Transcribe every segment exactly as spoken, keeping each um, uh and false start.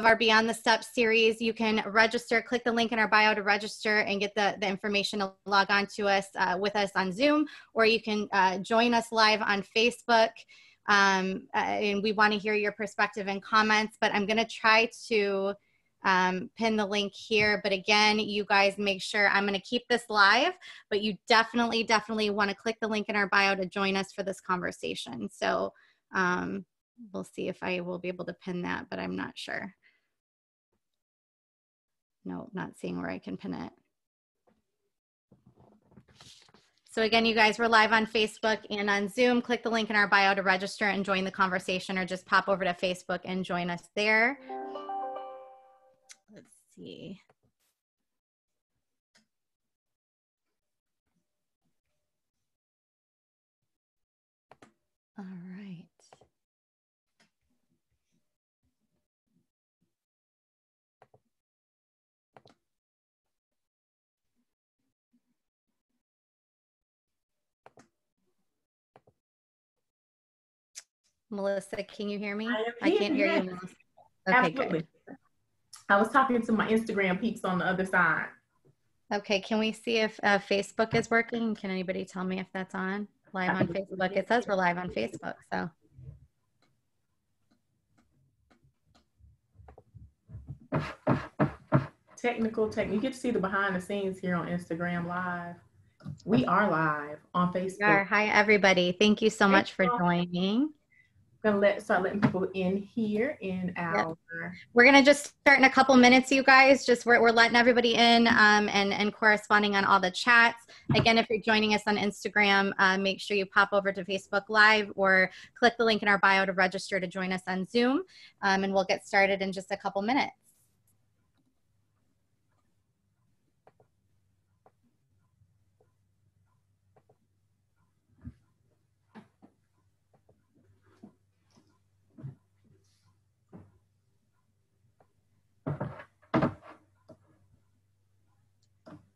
of our Beyond the Steps series. You can register, click the link in our bio to register and get the, the information to log on to us uh, with us on Zoom, or you can uh, join us live on Facebook. Um, uh, and we want to hear your perspective and comments, but I'm going to try to um, pin the link here. But again, you guys make sure, I'm going to keep this live, but you definitely, definitely want to click the link in our bio to join us for this conversation. So um, we'll see if I will be able to pin that, but I'm not sure. No, not seeing where I can pin it. So again, you guys, we're live on Facebook and on Zoom. Click the link in our bio to register and join the conversation, or just pop over to Facebook and join us there. Let's see. All right. Melissa, can you hear me? I, I can't hear you, Melissa. Okay, absolutely. Good. I was talking to my Instagram peeps on the other side. Okay, can we see if uh, Facebook is working? Can anybody tell me if that's on? Live on Facebook? It says we're live on Facebook, so. Technical, technical. You get to see the behind the scenes here on Instagram Live. We are live on Facebook. We are. Hi, everybody. Thank you so much for joining. Gonna let start letting people in here in our. Yep. We're gonna just start in a couple minutes, you guys. Just we're we're letting everybody in um, and and corresponding on all the chats. Again, if you're joining us on Instagram, uh, make sure you pop over to Facebook Live or click the link in our bio to register to join us on Zoom, um, and we'll get started in just a couple minutes.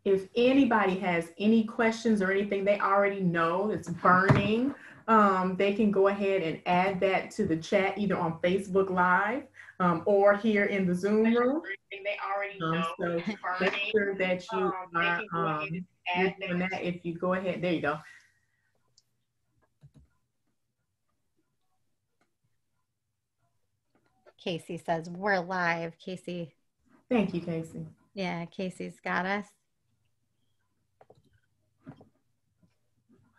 If anybody has any questions or anything they already know that's burning, um, they can go ahead and add that to the chat, either on Facebook Live um, or here in the Zoom room. They already know. Um, so make sure that you um, are um, add that. that. If you go ahead, there you go. Casey says we're live. Casey. Thank you, Casey. Yeah, Casey's got us.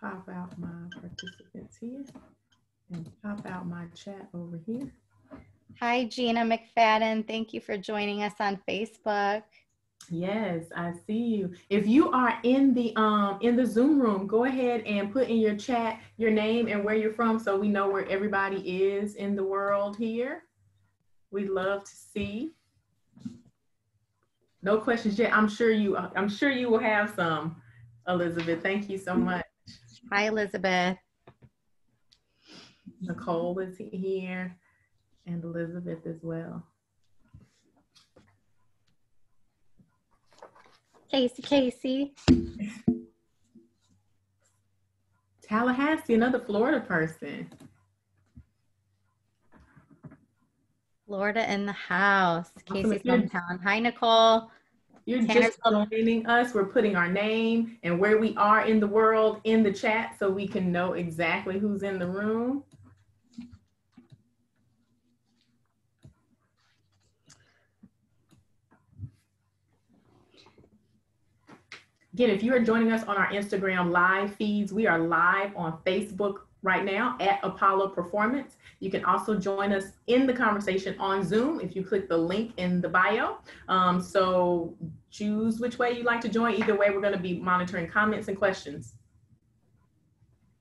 Pop out my participants here and pop out my chat over here. Hi, Gina McFadden. Thank you for joining us on Facebook. Yes, I see you. If you are in the um in the Zoom room, go ahead and put in your chat your name and where you're from so we know where everybody is in the world here. We'd love to see. No questions yet. I'm sure you I'm sure you will have some, Elizabeth. Thank you so much. Hi, Elizabeth. Nicole is here and Elizabeth as well. Casey, Casey. Tallahassee, another Florida person. Florida in the house. Casey's hometown. Hi, Nicole. You're Tanner's just joining us. We're putting our name and where we are in the world in the chat so we can know exactly who's in the room. Again, if you are joining us on our Instagram live feeds, we are live on Facebook right now at Apolla Performance. You can also join us in the conversation on Zoom if you click the link in the bio. Um, so choose which way you like to join. Either way, we're going to be monitoring comments and questions.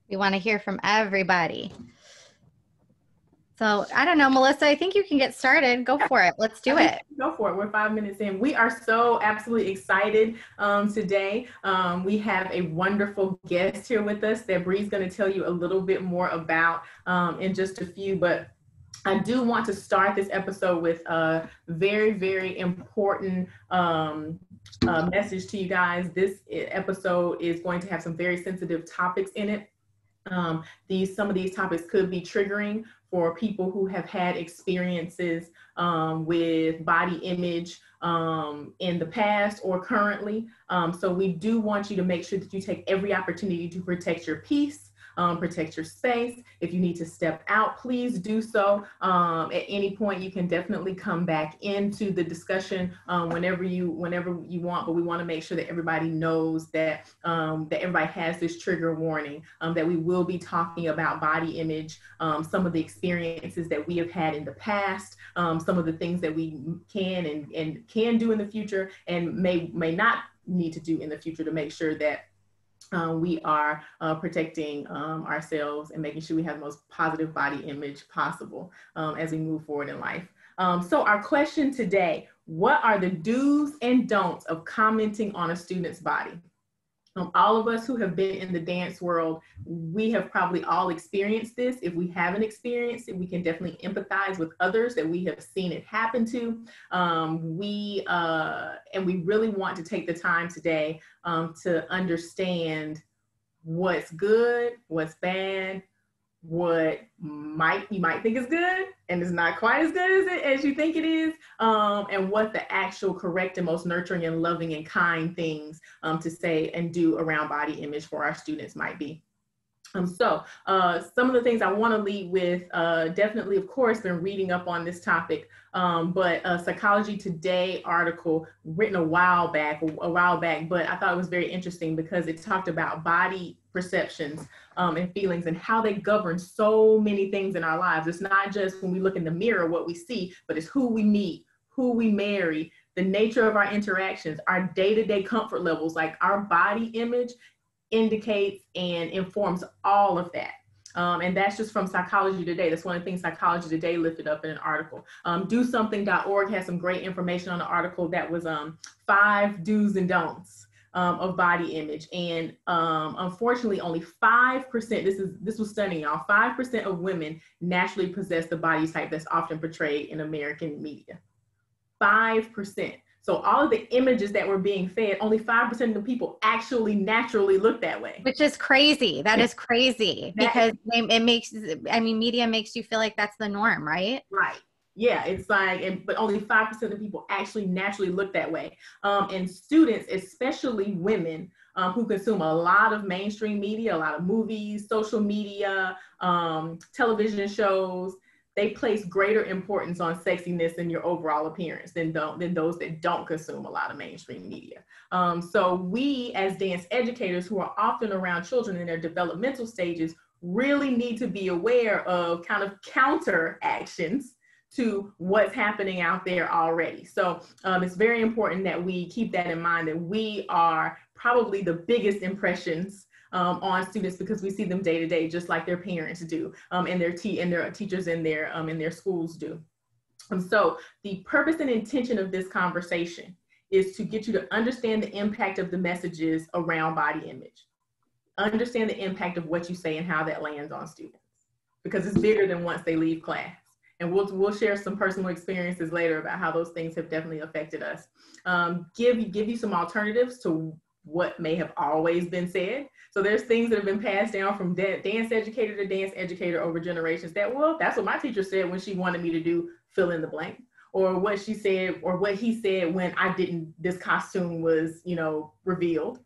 We want to hear from everybody. So I don't know, Melissa, I think you can get started. Go for it. Let's do it. Go for it. We're five minutes in. We are so absolutely excited um, today. Um, we have a wonderful guest here with us that Bree's going to tell you a little bit more about um, in just a few, but I do want to start this episode with a very, very important um, uh, message to you guys. This episode is going to have some very sensitive topics in it. Um, these, some of these topics could be triggering for people who have had experiences um, with body image um, in the past or currently. Um, so we do want you to make sure that you take every opportunity to protect your peace, um, protect your space. If you need to step out, please do so. Um, at any point, you can definitely come back into the discussion um, whenever you whenever you want, but we wanna make sure that everybody knows that, um, that everybody has this trigger warning, um, that we will be talking about body image, um, some of the experiences that we have had in the past, um, some of the things that we can and, and can do in the future and may, may not need to do in the future to make sure that uh, we are uh, protecting um, ourselves and making sure we have the most positive body image possible um, as we move forward in life. Um, so our question today, what are the do's and don'ts of commenting on a student's body? Um, all of us who have been in the dance world, we have probably all experienced this. If we haven't experienced it, we can definitely empathize with others that we have seen it happen to. Um, we, uh, and we really want to take the time today um, to understand what's good, what's bad, what might you might think is good and it's not quite as good as, it, as you think it is, um, and what the actual correct and most nurturing and loving and kind things um, to say and do around body image for our students might be. Um, so uh, some of the things I want to lead with, uh, definitely, of course, been reading up on this topic, um, but a Psychology Today article written a while back, a while back, but I thought it was very interesting because it talked about body perceptions um, and feelings and how they govern so many things in our lives. It's not just when we look in the mirror, what we see, but it's who we meet, who we marry, the nature of our interactions, our day-to-day comfort levels, like our body image indicates and informs all of that. Um, and that's just from Psychology Today. That's one of the things Psychology Today lifted up in an article. Um, do something dot org has some great information on the article that was um, five do's and don'ts um, of body image. And um, unfortunately, only five percent, this is this was stunning, y'all, five percent of women naturally possess the body type that's often portrayed in American media. five percent. So all of the images that were being fed, only five percent of the people actually naturally look that way. Which is crazy. That is crazy that because is, it makes, I mean, media makes you feel like that's the norm, right? Right. Yeah. It's like, and, but only five percent of the people actually naturally look that way. Um, and students, especially women um, who consume a lot of mainstream media, a lot of movies, social media, um, television shows, they place greater importance on sexiness and your overall appearance than, th than those that don't consume a lot of mainstream media. Um, so we as dance educators who are often around children in their developmental stages really need to be aware of kind of counter actions to what's happening out there already. So um, it's very important that we keep that in mind, that we are probably the biggest impressions Um, on students because we see them day to day, just like their parents do, um, and their te and their teachers in their um, in their schools do. And so, the purpose and intention of this conversation is to get you to understand the impact of the messages around body image, understand the impact of what you say and how that lands on students, because it's bigger than once they leave class. And we'll we'll share some personal experiences later about how those things have definitely affected us. Um, give give you some alternatives to what may have always been said. So there's things that have been passed down from dance educator to dance educator over generations that, well, that's what my teacher said when she wanted me to do fill in the blank, or what she said, or what he said when I didn't, this costume was, you know, revealed.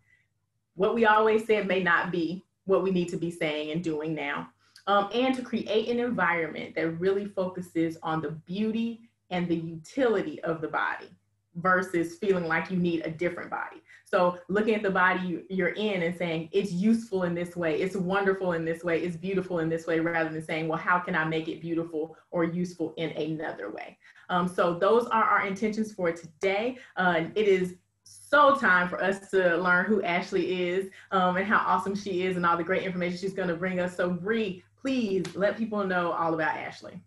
What we always said may not be what we need to be saying and doing now. Um, and to create an environment that really focuses on the beauty and the utility of the body versus feeling like you need a different body. So looking at the body you're in and saying, it's useful in this way, it's wonderful in this way, it's beautiful in this way, rather than saying, well, how can I make it beautiful or useful in another way? Um, so those are our intentions for today. Uh, it is so time for us to learn who Ashley is um, and how awesome she is and all the great information she's gonna bring us. So Bree, please let people know all about Ashley.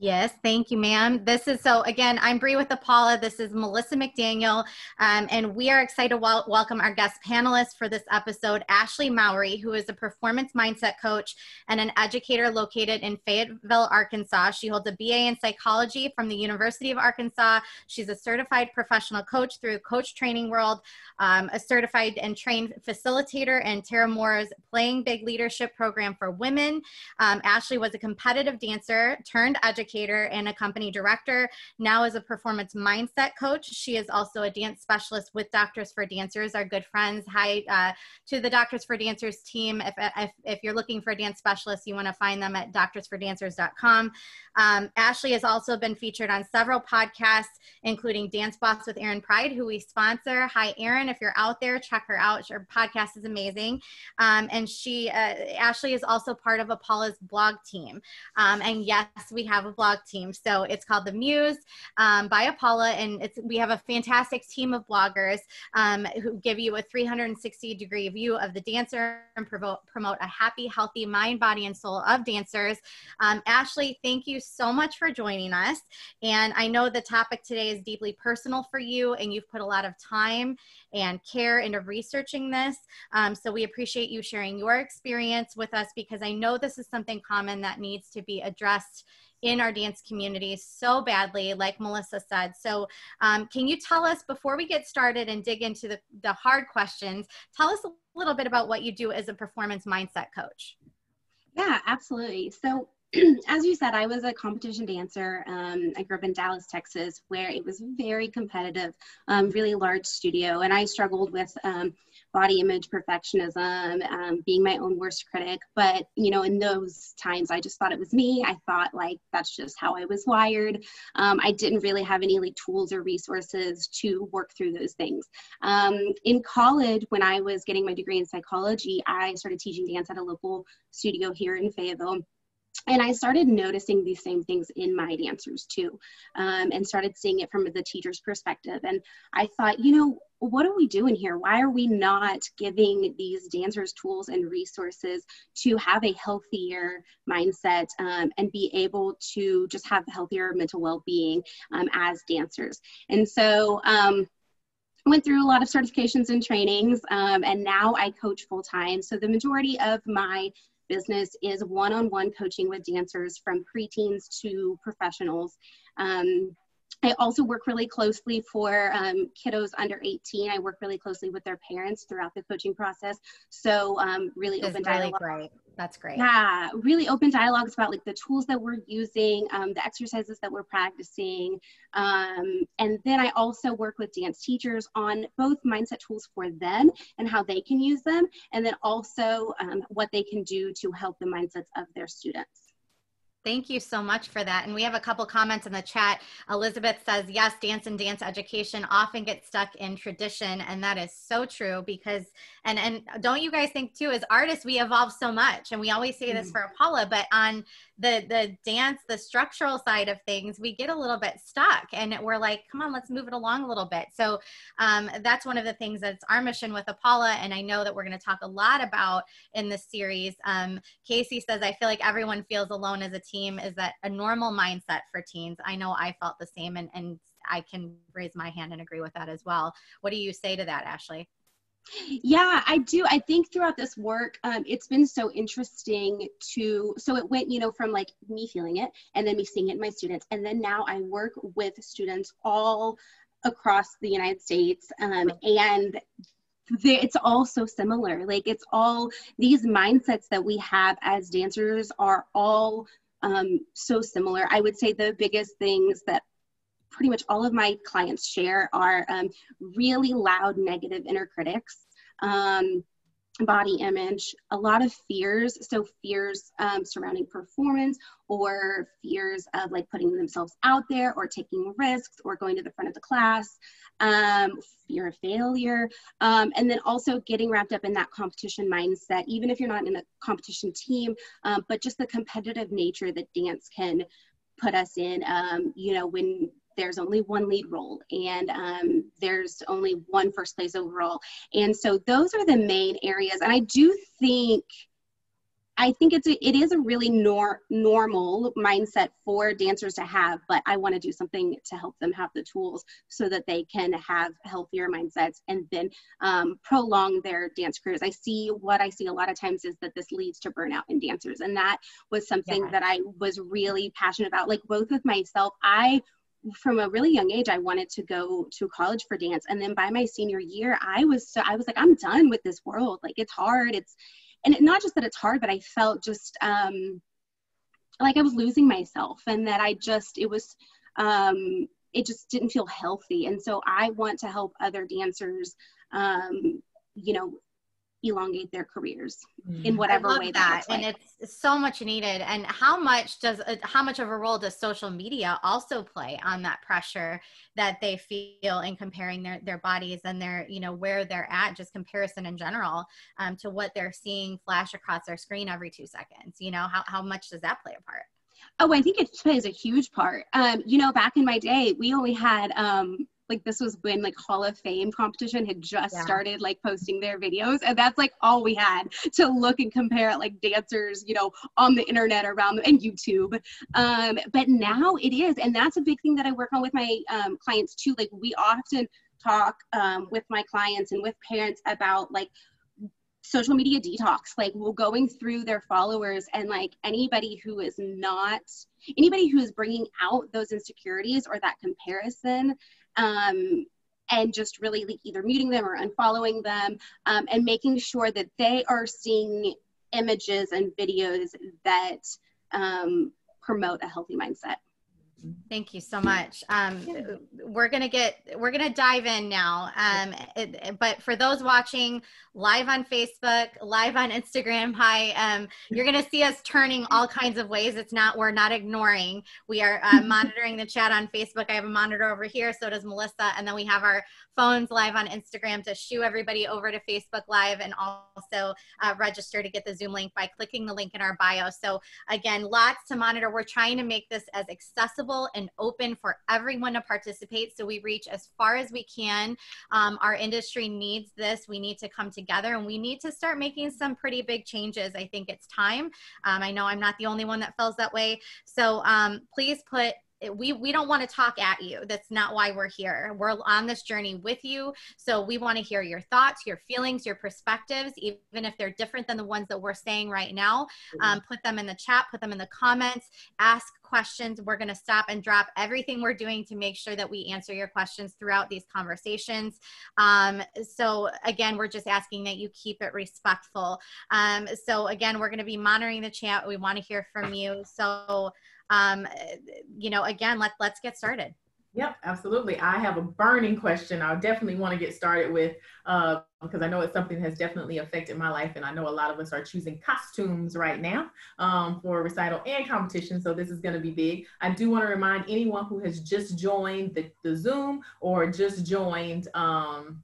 Yes, thank you, ma'am. This is, so again, I'm Bree with Apolla. This is Melissa McDaniel, um, and we are excited to wel welcome our guest panelist for this episode, Ashley Mowry, who is a performance mindset coach and an educator located in Fayetteville, Arkansas. She holds a B A in psychology from the University of Arkansas. She's a certified professional coach through Coach Training World, um, a certified and trained facilitator in Tara Moore's Playing Big Leadership Program for Women. Um, Ashley was a competitive dancer turned educator and a company director, now as a performance mindset coach. She is also a dance specialist with Doctors for Dancers, our good friends. Hi uh, to the Doctors for Dancers team. If, if, if you're looking for a dance specialist, you want to find them at doctors for dancers dot com. Um, Ashley has also been featured on several podcasts, including Dance Boss with Erin Pride, who we sponsor. Hi, Erin, if you're out there, check her out. Her podcast is amazing. Um, and she, uh, Ashley is also part of Apolla's blog team. Um, and yes, we have a blog team. So it's called The Muse um, by Apolla, and it's, we have a fantastic team of bloggers um, who give you a three sixty degree view of the dancer and promote, promote a happy, healthy mind, body, and soul of dancers. Um, Ashley, thank you so much for joining us. And I know the topic today is deeply personal for you, and you've put a lot of time and care into researching this. Um, so we appreciate you sharing your experience with us, because I know this is something common that needs to be addressed in our dance community so badly, like Melissa said. So um, can you tell us, before we get started and dig into the, the hard questions, tell us a little bit about what you do as a performance mindset coach? Yeah, absolutely. So as you said, I was a competition dancer. Um, I grew up in Dallas, Texas, where it was very competitive, um, really large studio. And I struggled with um, body image, perfectionism, um, being my own worst critic. But, you know, in those times, I just thought it was me. I thought, like, that's just how I was wired. Um, I didn't really have any, like, tools or resources to work through those things. Um, in college, when I was getting my degree in psychology, I started teaching dance at a local studio here in Fayetteville. And I started noticing these same things in my dancers too, um, and started seeing it from the teacher's perspective. And I thought, you know, what are we doing here? Why are we not giving these dancers tools and resources to have a healthier mindset um, and be able to just have healthier mental well-being um, as dancers? And so, um, went through a lot of certifications and trainings, um, and now I coach full-time. So the majority of my business is one-on-one coaching with dancers from preteens to professionals. Um, I also work really closely for um, kiddos under eighteen. I work really closely with their parents throughout the coaching process. So um, really open dialogue. Great. That's great. Yeah, really open dialogues about, like, the tools that we're using, um, the exercises that we're practicing. Um, and then I also work with dance teachers on both mindset tools for them and how they can use them, and then also um, what they can do to help the mindsets of their students. Thank you so much for that. And we have a couple comments in the chat. Elizabeth says, yes, dance and dance education often gets stuck in tradition. And that is so true, because, and, and don't you guys think too, as artists, we evolve so much. And we always say this for Apolla, but on the, the dance, the structural side of things, we get a little bit stuck, and we're like, come on, let's move it along a little bit. So um, that's one of the things that's our mission with Apolla. And I know that we're going to talk a lot about in this series. Um, Casey says, I feel like everyone feels alone as a team. Is that a normal mindset for teens? I know I felt the same, and, and I can raise my hand and agree with that as well. What do you say to that, Ashley? Yeah, I do. I think throughout this work, um, it's been so interesting to, so it went, you know, from like me feeling it and then me seeing it in my students. And then now I work with students all across the United States, um, and it's all so similar. Like, it's all, these mindsets that we have as dancers are all um, so similar. I would say the biggest things that pretty much all of my clients share are um, really loud negative inner critics, um, body image, a lot of fears. So fears um, surrounding performance, or fears of like putting themselves out there or taking risks or going to the front of the class, um, fear of failure. Um, and then also getting wrapped up in that competition mindset, even if you're not in a competition team, um, but just the competitive nature that dance can put us in, um, you know, when there's only one lead role, and um, there's only one first place overall. And so those are the main areas. And I do think, I think it's a, it is a really nor, normal mindset for dancers to have, but I want to do something to help them have the tools so that they can have healthier mindsets and then um, prolong their dance careers. I see what I see a lot of times is that this leads to burnout in dancers. And that was something yeah. that I was really passionate about, like both with myself. I from a really young age, I wanted to go to college for dance. And then by my senior year, I was, so I was like, I'm done with this world. Like it's hard. It's, and it, not just that it's hard, but I felt just, um, like I was losing myself and that I just, it was, um, it just didn't feel healthy. And so I want to help other dancers, um, you know, elongate their careers in whatever way that, that. Like. And it's so much needed. And how much does, how much of a role does social media also play on that pressure that they feel in comparing their, their bodies and their, you know, where they're at, just comparison in general, um, to what they're seeing flash across their screen every two seconds, you know, how, how much does that play a part? Oh, I think it plays a huge part. Um, you know, back in my day, we only had, um, like this was when like Hall of Fame competition had just yeah. started like posting their videos. And that's like all we had to look and compare at like dancers, you know, on the internet around them and YouTube. Um, but now it is. And that's a big thing that I work on with my um, clients too. Like we often talk um, with my clients and with parents about like social media detox, like we're going through their followers and like anybody who is not, anybody who is bringing out those insecurities or that comparison, Um, and just really like either muting them or unfollowing them um, and making sure that they are seeing images and videos that um, promote a healthy mindset. Thank you so much. Um, we're going to get, we're going to dive in now. Um, it, but for those watching live on Facebook, live on Instagram, hi, um, you're going to see us turning all kinds of ways. It's not, we're not ignoring. We are uh, monitoring the chat on Facebook. I have a monitor over here. So does Melissa. And then we have our phones live on Instagram to shoo everybody over to Facebook Live, and also uh, register to get the Zoom link by clicking the link in our bio. So again, lots to monitor. We're trying to make this as accessible and open for everyone to participate, so we reach as far as we can. Um, our industry needs this. We need to come together and we need to start making some pretty big changes. I think it's time. Um, I know I'm not the only one that feels that way. So um, please put We, we don't want to talk at you. That's not why we're here. We're on this journey with you. So we want to hear your thoughts, your feelings, your perspectives, even if they're different than the ones that we're saying right now. Um, put them in the chat, put them in the comments, ask questions. We're going to stop and drop everything we're doing to make sure that we answer your questions throughout these conversations. Um, so again, we're just asking that you keep it respectful. Um, so again, we're going to be monitoring the chat. We want to hear from you. So Um, you know, again, let, let's get started. Yep, absolutely. I have a burning question. I definitely want to get started with, uh, because I know it's something that has definitely affected my life. And I know a lot of us are choosing costumes right now um, for recital and competition. So this is going to be big. I do want to remind anyone who has just joined the, the Zoom or just joined, um,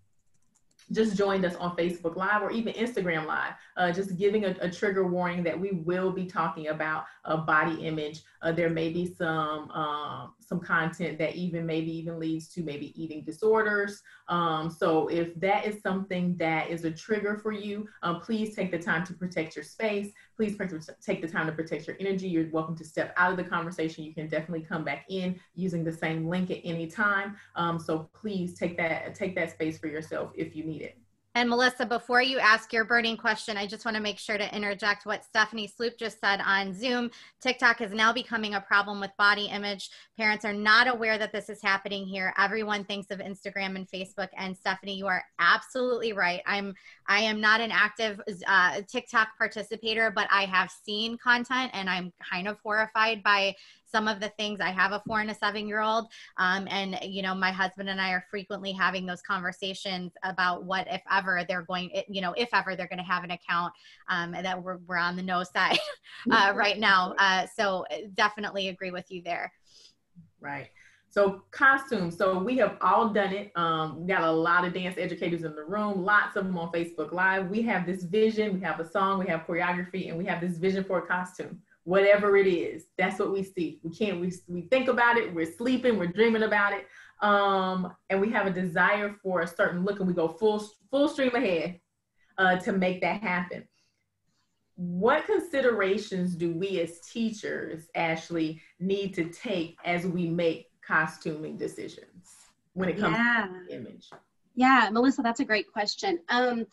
just joined us on Facebook Live or even Instagram Live, uh, just giving a, a trigger warning that we will be talking about uh, body image. Uh, there may be some um, some content that even maybe even leads to maybe eating disorders. Um, so if that is something that is a trigger for you, uh, please take the time to protect your space. Please take the time to protect your energy. You're welcome to step out of the conversation. You can definitely come back in using the same link at any time. Um, so please take that take that space for yourself if you need it. And Melissa, before you ask your burning question, I just want to make sure to interject what Stephanie Sloop just said on Zoom. TikTok is now becoming a problem with body image. Parents are not aware that this is happening here. Everyone thinks of Instagram and Facebook. And Stephanie, you are absolutely right. I'm, I am not an active uh, TikTok participator, but I have seen content and I'm kind of horrified by some of the things. I have a four and a seven year old. Um, and, you know, my husband and I are frequently having those conversations about what, if ever they're going, you know, if ever they're going to have an account, um, and that we're, we're on the no side uh, right now. Uh, so definitely agree with you there. Right. So costumes. So we have all done it. Um, we got a lot of dance educators in the room, lots of them on Facebook Live. We have this vision, we have a song, we have choreography, and we have this vision for a costume. Whatever it is, that's what we see. We can't, we, we think about it, we're sleeping, we're dreaming about it. Um, and we have a desire for a certain look and we go full, full stream ahead uh, to make that happen. what considerations do we as teachers, Ashley, need to take as we make costuming decisions when it comes yeah. to the image? Yeah, Melissa, that's a great question. Um,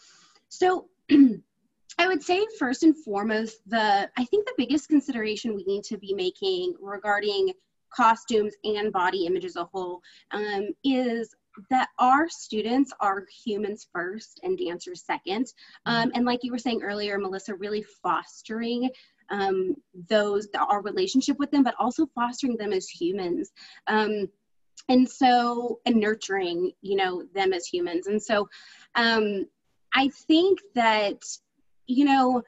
so I would say first and foremost, the I think the biggest consideration we need to be making regarding costumes and body image as a whole um, is that our students are humans first and dancers second. Um, and like you were saying earlier, Melissa, really fostering um, those, our relationship with them, but also fostering them as humans. Um, and so, and nurturing, you know, them as humans. And so um, I think that, you know,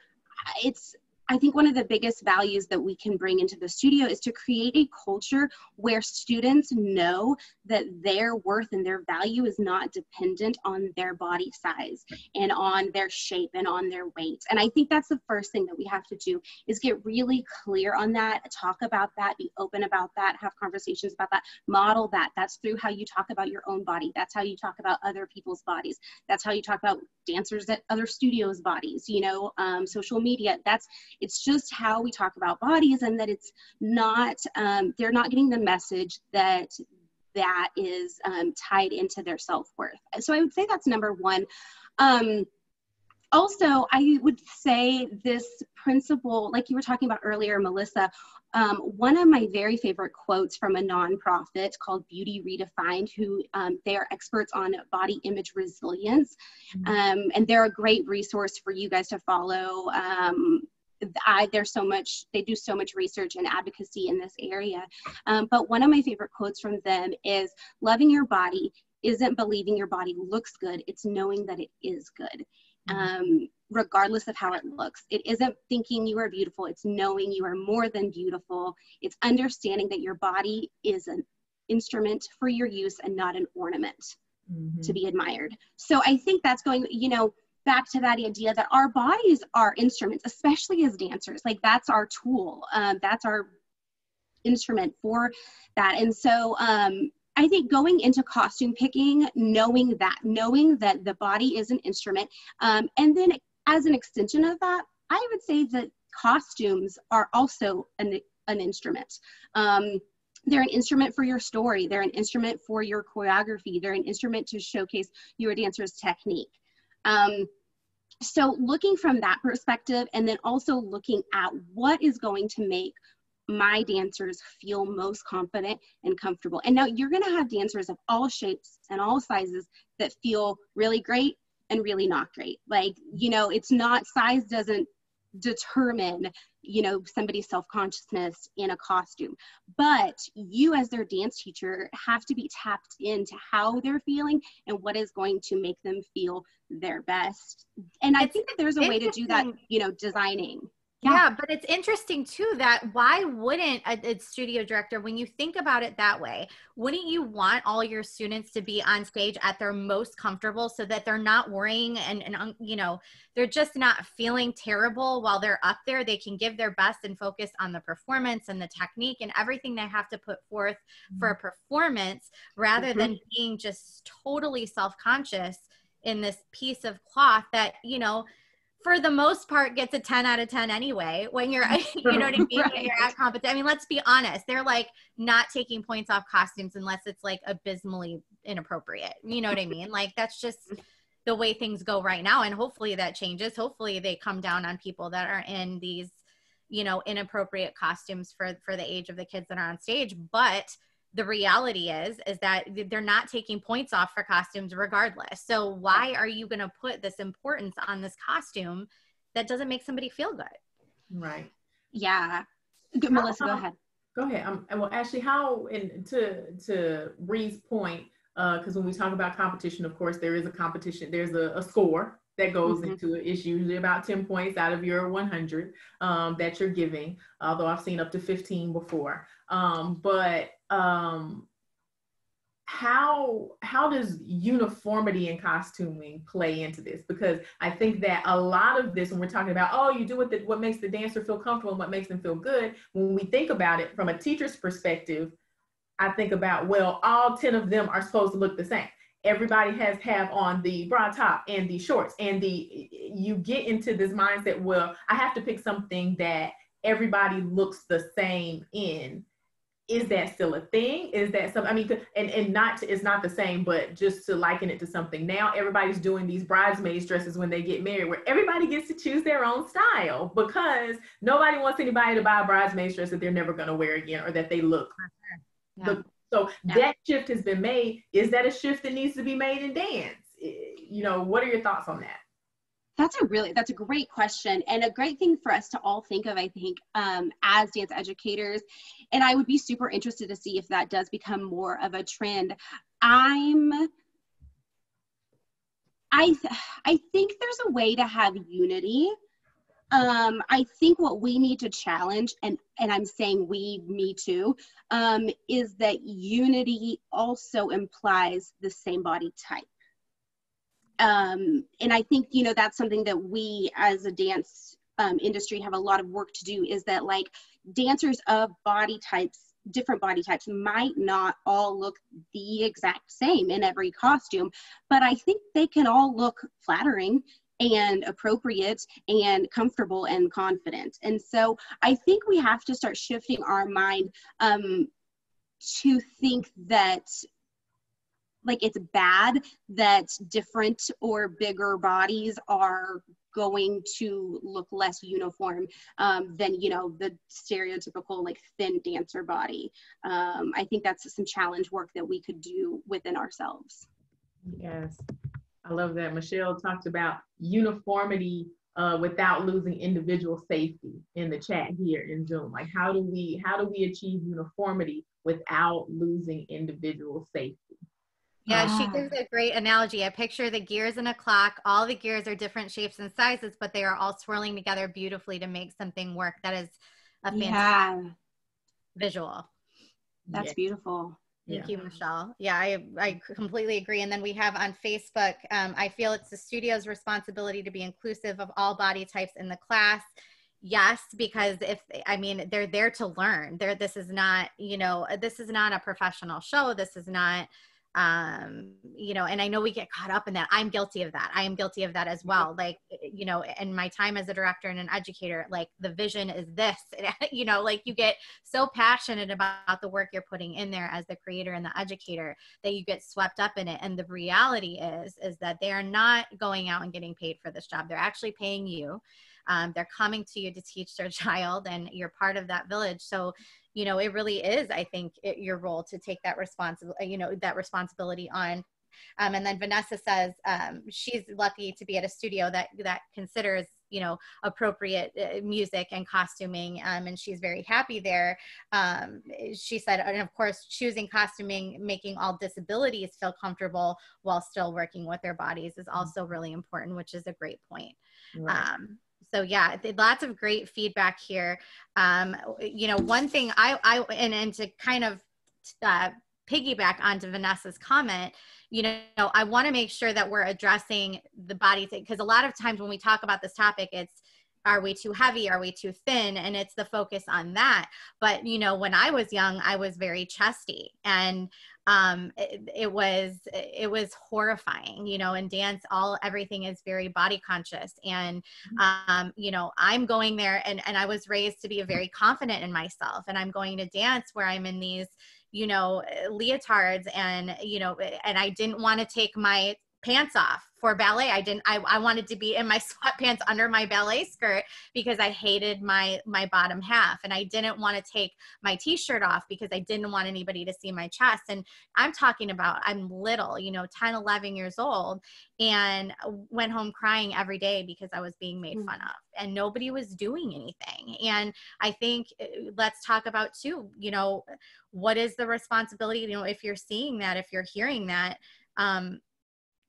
it's, I think one of the biggest values that we can bring into the studio is to create a culture where students know that their worth and their value is not dependent on their body size and on their shape and on their weight. And I think that's the first thing that we have to do, is get really clear on that, talk about that, be open about that, have conversations about that, model that. That's through how you talk about your own body. That's how you talk about other people's bodies. That's how you talk about dancers at other studios' bodies, you know, um, social media. That's It's just how we talk about bodies, and that it's not, um, they're not getting the message that that is um, tied into their self-worth. So I would say that's number one. Um, also, I would say this principle, like you were talking about earlier, Melissa, um, one of my very favorite quotes from a nonprofit called Beauty Redefined, who um, they are experts on body image resilience. Mm-hmm. Um, and they're a great resource for you guys to follow. Um, I, there's so much, they do so much research and advocacy in this area. Um, but one of my favorite quotes from them is, loving your body isn't believing your body looks good, it's knowing that it is good, um, regardless of how it looks. It isn't thinking you are beautiful, it's knowing you are more than beautiful. It's understanding that your body is an instrument for your use and not an ornament mm-hmm. to be admired. So I think that's going, you know, back to that idea that our bodies are instruments, especially as dancers. Like, that's our tool. Um, that's our instrument for that. And so um, I think going into costume picking, knowing that, knowing that the body is an instrument. Um, and then as an extension of that, I would say that costumes are also an, an instrument. Um, They're an instrument for your story. They're an instrument for your choreography. They're an instrument to showcase your dancer's technique. Um, so looking from that perspective, and then also looking at what is going to make my dancers feel most confident and comfortable. And now you're going to have dancers of all shapes and all sizes that feel really great and really not great. Like, you know, it's not, size doesn't determine, you know, somebody's self-consciousness in a costume, but you as their dance teacher have to be tapped into how they're feeling and what is going to make them feel their best. And I think that there's a way to do that, you know, designing. Yeah. yeah, but it's interesting too that why wouldn't a, a studio director, when you think about it that way, wouldn't you want all your students to be on stage at their most comfortable so that they're not worrying and, and you know, they're just not feeling terrible while they're up there? They can give their best and focus on the performance and the technique and everything they have to put forth mm-hmm. for a performance rather mm-hmm. than being just totally self-conscious in this piece of cloth that, you know, for the most part gets a ten out of ten anyway, when you're, you know what I mean? Right. When you're at competition. I mean, let's be honest. They're like not taking points off costumes unless it's like abysmally inappropriate. You know what I mean? Like, that's just the way things go right now. And hopefully that changes. Hopefully they come down on people that are in these, you know, inappropriate costumes for, for the age of the kids that are on stage. But the reality is, is that they're not taking points off for costumes regardless. So why are you going to put this importance on this costume that doesn't make somebody feel good? Right. Yeah. Good, how, Melissa, go ahead. Go ahead. Um, well, Ashley, how, and to, to Ree's point, because uh, when we talk about competition, of course, there is a competition. There's a, a score that goes mm-hmm. into it. It's usually about ten points out of your one hundred um, that you're giving, although I've seen up to fifteen before. Um, but um, how, how does uniformity in costuming play into this? Because I think that a lot of this, when we're talking about, oh, you do what, the, what makes the dancer feel comfortable and what makes them feel good, when we think about it from a teacher's perspective, I think about, well, all ten of them are supposed to look the same. everybody has have on the bra top and the shorts, and the, you get into this mindset, well, I have to pick something that everybody looks the same in. Is that still a thing? Is that something, I mean, and, and not, to, it's not the same, but just to liken it to something. Now everybody's doing these bridesmaids dresses when they get married, where everybody gets to choose their own style, because nobody wants anybody to buy a bridesmaid's dress that they're never going to wear again, or that they look. Yeah. look so yeah. That shift has been made. Is that a shift that needs to be made in dance? You know, what are your thoughts on that? That's a really, that's a great question, and a great thing for us to all think of, I think, um, as dance educators. And I would be super interested to see if that does become more of a trend. I'm, I, th I think there's a way to have unity. Um, I think what we need to challenge, and, and I'm saying we, me too, um, is that unity also implies the same body type. Um, and I think, you know, that's something that we as a dance um, industry have a lot of work to do, is that, like, dancers of body types, different body types, might not all look the exact same in every costume, but I think they can all look flattering and appropriate and comfortable and confident. And so I think we have to start shifting our mind um, to think that, like, it's bad that different or bigger bodies are going to look less uniform um, than, you know, the stereotypical, like, thin dancer body. Um, I think that's some challenge work that we could do within ourselves. Yes, I love that. Michelle talked about uniformity uh, without losing individual safety in the chat here in Zoom. Like, how do we, how do we achieve uniformity without losing individual safety? Yeah, she gives a great analogy. I picture the gears in a clock. All the gears are different shapes and sizes, but they are all swirling together beautifully to make something work. That is a fantastic yeah. visual. That's yeah. beautiful. Thank yeah. you, Michelle. Yeah, I, I completely agree. And then we have on Facebook, um, I feel it's the studio's responsibility to be inclusive of all body types in the class. Yes, because if, I mean, they're there to learn. They're, this is not, you know, this is not a professional show. This is not... Um, you know, and I know we get caught up in that. I'm guilty of that. I am guilty of that as well. Like, you know, in my time as a director and an educator, like, the vision is this, you know, like, you get so passionate about the work you're putting in there as the creator and the educator that you get swept up in it. And the reality is, is that they are not going out and getting paid for this job. They're actually paying you. Um, they're coming to you to teach their child, and you're part of that village. So, you know, it really is, I think, it, your role to take that responsibility, you know, that responsibility on. Um, and then Vanessa says um, she's lucky to be at a studio that, that considers, you know, appropriate uh, music and costuming. Um, and she's very happy there. Um, she said, and of course, choosing costuming, making all disabilities feel comfortable while still working with their bodies is also really important, which is a great point. Right. Um, So yeah, lots of great feedback here. Um, you know, one thing I, I and, and to kind of uh, piggyback onto Vanessa's comment, you know, I want to make sure that we're addressing the body thing, because a lot of times when we talk about this topic, it's, are we too heavy? Are we too thin? And it's the focus on that. But, you know, when I was young, I was very chesty, and um, it, it was, it was horrifying, you know, in dance, all, everything is very body conscious. And, um, you know, I'm going there and, and I was raised to be very confident in myself, and I'm going to dance where I'm in these, you know, leotards and, you know, and I didn't want to take my pants off for ballet. I didn't, I, I wanted to be in my sweatpants under my ballet skirt because I hated my, my bottom half. And I didn't want to take my t-shirt off because I didn't want anybody to see my chest. And I'm talking about, I'm little, you know, ten, eleven years old, and went home crying every day because I was being made mm-hmm. fun of, and nobody was doing anything. And I think let's talk about too, you know, what is the responsibility, you know, if you're seeing that, if you're hearing that, um,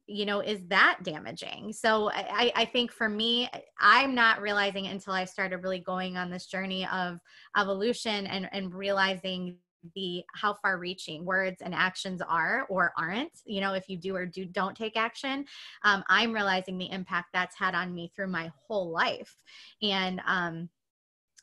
you know, is that damaging? So I, I think for me, I'm not realizing it until I started really going on this journey of evolution and, and realizing the, how far reaching words and actions are or aren't, you know, if you do or do don't take action. Um, I'm realizing the impact that's had on me through my whole life. And, um,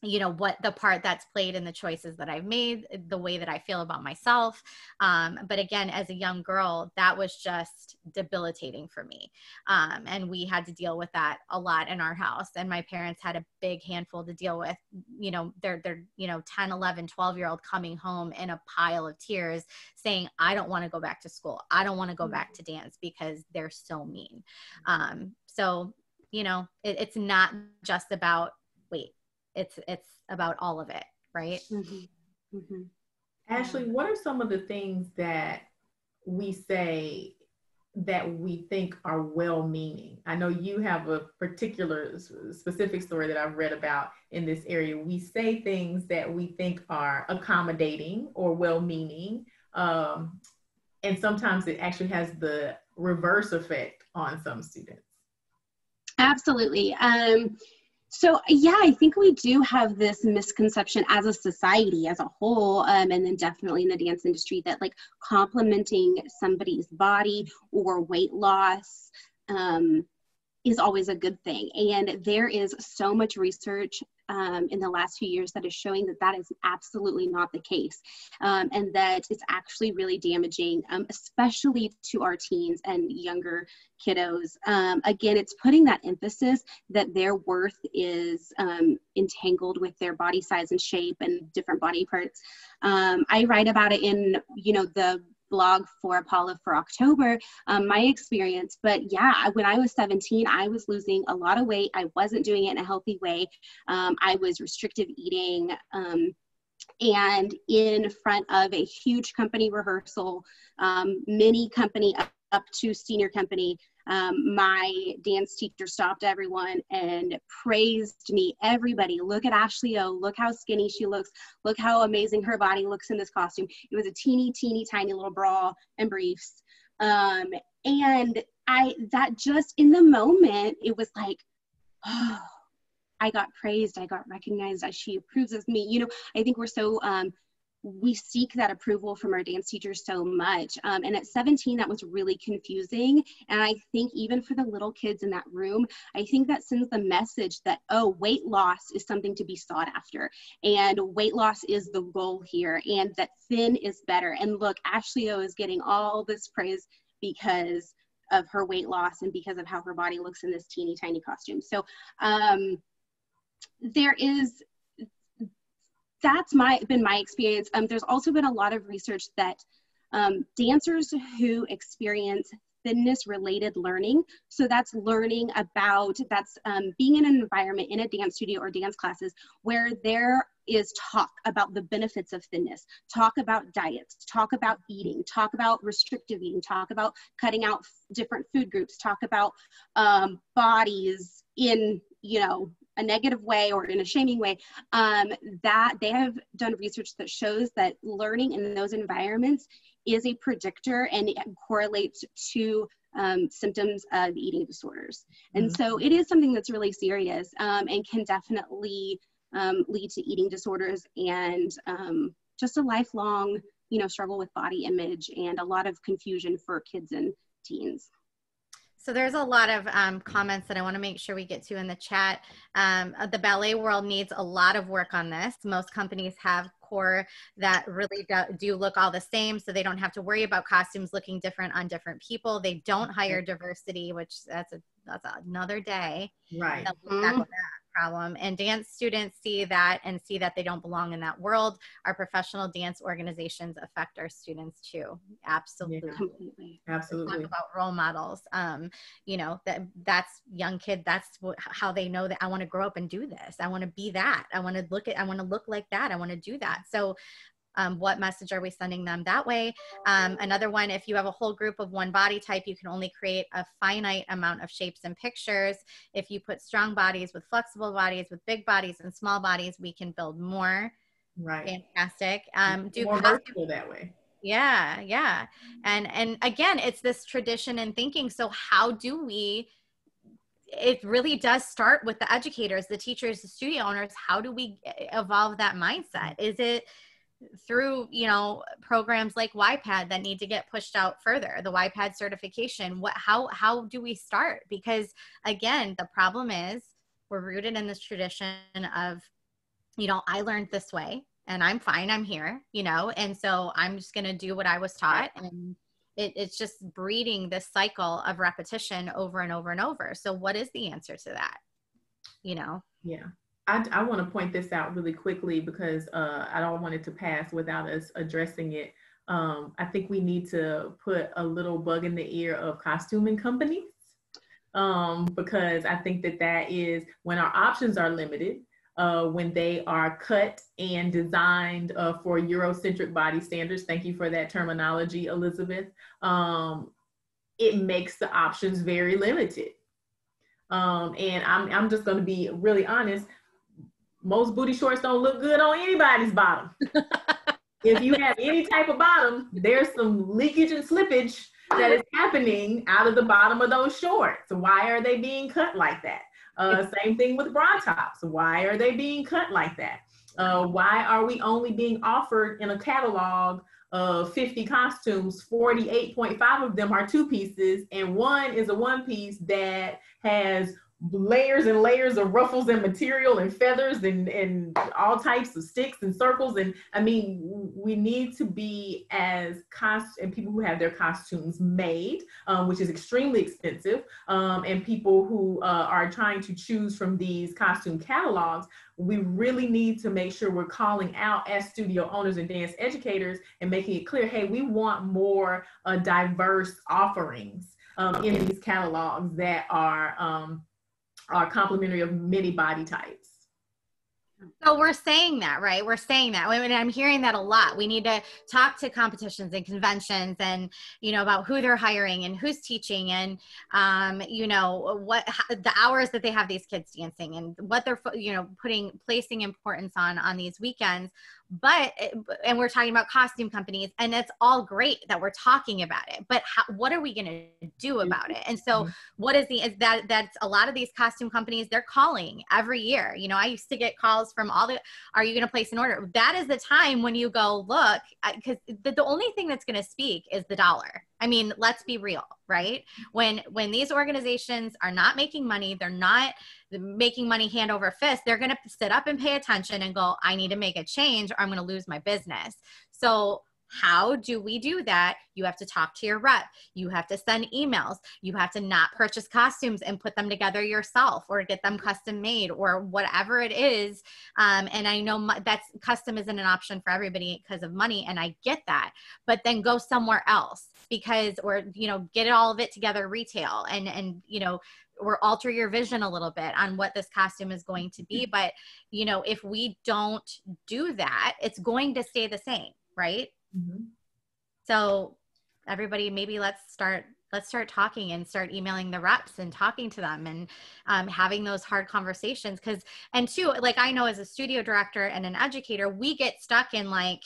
you know, what the part that's played in the choices that I've made, the way that I feel about myself. Um, but again, as a young girl, that was just debilitating for me. Um, and we had to deal with that a lot in our house. And my parents had a big handful to deal with, you know, their, their, you know, ten, eleven, twelve year old coming home in a pile of tears saying, I don't want to go back to school. I don't want to go back to dance because they're so mean. Um, so, you know, it, it's not just about weight. It's, it's about all of it, right? Mm-hmm. Mm-hmm. Ashley, what are some of the things that we say that we think are well-meaning? I know you have a particular specific story that I've read about in this area. We say things that we think are accommodating or well-meaning, um, and sometimes it actually has the reverse effect on some students. Absolutely. Um, So yeah, I think we do have this misconception as a society as a whole, um, and then definitely in the dance industry, that like complimenting somebody's body or weight loss um, is always a good thing. And there is so much research um, in the last few years that is showing that that is absolutely not the case, um, and that it's actually really damaging, um, especially to our teens and younger kiddos. Um, again, it's putting that emphasis that their worth is um, entangled with their body size and shape and different body parts. Um, I write about it in, you know, the blog for Apolla for October, um, my experience. But yeah, when I was seventeen, I was losing a lot of weight. I wasn't doing it in a healthy way. Um, I was restrictive eating, um, and in front of a huge company rehearsal, um, mini company up, up to senior company, um, my dance teacher stopped everyone and praised me. Everybody, look at Ashley O. Look how skinny she looks. Look how amazing her body looks in this costume. It was a teeny, teeny, tiny little bra and briefs. Um, and I, that just in the moment, it was like, oh, I got praised. I got recognized. She approves of me. You know, I think we're so, um, we seek that approval from our dance teachers so much. Um, and at seventeen, that was really confusing. And I think even for the little kids in that room, I think that sends the message that, oh, weight loss is something to be sought after. And weight loss is the goal here. And that thin is better. And look, Ashley O is getting all this praise because of her weight loss and because of how her body looks in this teeny tiny costume. So um, there is... That's my been my experience. Um, there's also been a lot of research that um, dancers who experience thinness-related learning, so that's learning about, that's um, being in an environment in a dance studio or dance classes where there is talk about the benefits of thinness, talk about diets, talk about eating, talk about restrictive eating, talk about cutting out different food groups, talk about um, bodies in, you know, a negative way or in a shaming way, um, that they have done research that shows that learning in those environments is a predictor and it correlates to um, symptoms of eating disorders. And mm-hmm. so it is something that's really serious, um, and can definitely um, lead to eating disorders and um, just a lifelong, you know, struggle with body image and a lot of confusion for kids and teens. So there's a lot of um, comments that I want to make sure we get to in the chat. Um, the ballet world needs a lot of work on this. Most companies have core that really do look all the same, so they don't have to worry about costumes looking different on different people. They don't hire diversity, which that's, a, that's another day. Right. Mm-hmm. Problem. And dance students see that and see that they don't belong in that world. Our professional dance organizations affect our students too. Absolutely. Yeah, absolutely. Talk about role models. Um, you know, that that's young kid. That's what, how they know that I want to grow up and do this. I want to be that. I want to look at, I want to look like that. I want to do that. So Um, what message are we sending them that way? Um, another one, if you have a whole group of one body type, you can only create a finite amount of shapes and pictures. If you put strong bodies with flexible bodies, with big bodies and small bodies, we can build more. Right. Fantastic. Um, do more vertical that way. Yeah, yeah. And, and again, it's this tradition and thinking. So how do we... It really does start with the educators, the teachers, the studio owners. How do we evolve that mindset? Is it... through, you know, programs like Y PAD that need to get pushed out further, the Y PAD certification, what, how, how do we start? Because again, the problem is we're rooted in this tradition of you know, I learned this way and I'm fine. I'm here, you know, and so I'm just going to do what I was taught. And it, it's just breeding this cycle of repetition over and over and over. So what is the answer to that? You know? Yeah. I, I want to point this out really quickly because uh, I don't want it to pass without us addressing it. Um, I think we need to put a little bug in the ear of costuming companies um, because I think that that is when our options are limited, uh, when they are cut and designed uh, for Eurocentric body standards. Thank you for that terminology, Elizabeth. Um, it makes the options very limited. Um, and I'm, I'm just going to be really honest. Most booty shorts don't look good on anybody's bottom. If you have any type of bottom, there's some leakage and slippage that is happening out of the bottom of those shorts. Why are they being cut like that? Uh, same thing with bra tops. Why are they being cut like that? Uh, why are we only being offered in a catalog of fifty costumes, forty-eight point five of them are two pieces, and one is a one piece that has layers and layers of ruffles and material and feathers and, and all types of sticks and circles. And I mean, we need to be as cost and people who have their costumes made, um, which is extremely expensive, um, and people who uh, are trying to choose from these costume catalogs, we really need to make sure we're calling out as studio owners and dance educators and making it clear, hey, we want more uh, diverse offerings um, in these catalogs that are um, are complimentary of many body types. So we're saying that, right? We're saying that. I mean, I'm hearing that a lot. We need to talk to competitions and conventions and, you know, about who they're hiring and who's teaching and, um, you know, what the hours that they have these kids dancing and what they're, you know, putting, placing importance on, on these weekends. But, and we're talking about costume companies, and that's all great that we're talking about it, but how, what are we going to do about it? And so what is the, is that, that's a lot of these costume companies, they're calling every year. You know, I used to get calls from all the, are you going to place an order? That is the time when you go look, because the, the only thing that's going to speak is the dollar. I mean, let's be real, right? When, when these organizations are not making money, they're not making money hand over fist, they're going to sit up and pay attention and go, I need to make a change or I'm going to lose my business. So how do we do that? You have to talk to your rep. You have to send emails. You have to not purchase costumes and put them together yourself or get them custom made or whatever it is. Um, and I know that's custom isn't an option for everybody because of money. And I get that, but then go somewhere else because, or, you know, get all of it together retail and, and, you know, or alter your vision a little bit on what this costume is going to be. But, you know, if we don't do that, it's going to stay the same, right? Mm-hmm. So everybody, maybe let's start, let's start talking and start emailing the reps and talking to them and um, having those hard conversations. Cause, and two, like I know as a studio director and an educator, we get stuck in like,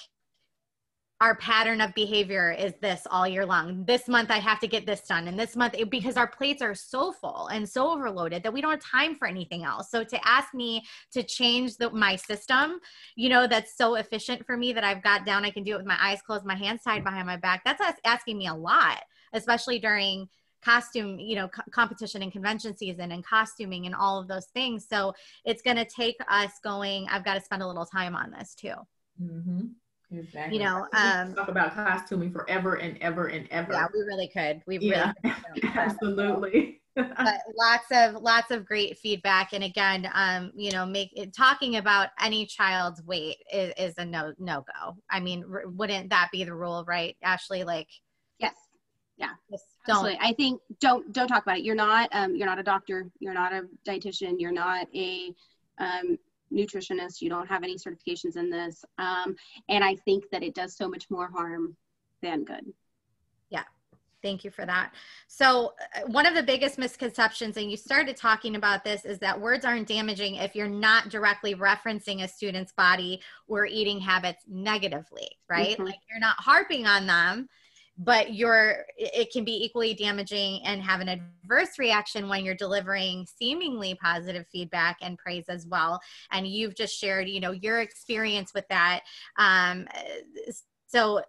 our pattern of behavior is this all year long. This month I have to get this done. And this month, it, because our plates are so full and so overloaded that we don't have time for anything else. So to ask me to change the, my system, you know, that's so efficient for me that I've got down, I can do it with my eyes closed, my hands tied behind my back. That's asking me a lot, especially during costume, you know, co- competition and convention season and costuming and all of those things. So it's going to take us going, I've got to spend a little time on this too. Mm-hmm. Exactly. You know, um, talk about costuming forever and ever and ever. Yeah, we really could. We yeah, really could. Absolutely. But lots of lots of great feedback, and again, um, you know, make talking about any child's weight is, is a no no go. I mean, r- wouldn't that be the rule, right, Ashley? Like, yes, yeah, just don't. Absolutely. I think don't don't talk about it. You're not um, you're not a doctor. You're not a dietitian. You're not a um, nutritionist. You don't have any certifications in this. Um, and I think that it does so much more harm than good. Yeah. Thank you for that. So one of the biggest misconceptions, and you started talking about this, is that words aren't damaging if you're not directly referencing a student's body or eating habits negatively, right? Mm-hmm. Like you're not harping on them, but you're, it can be equally damaging and have an adverse reaction when you're delivering seemingly positive feedback and praise as well. And you've just shared, you know, your experience with that. Um, so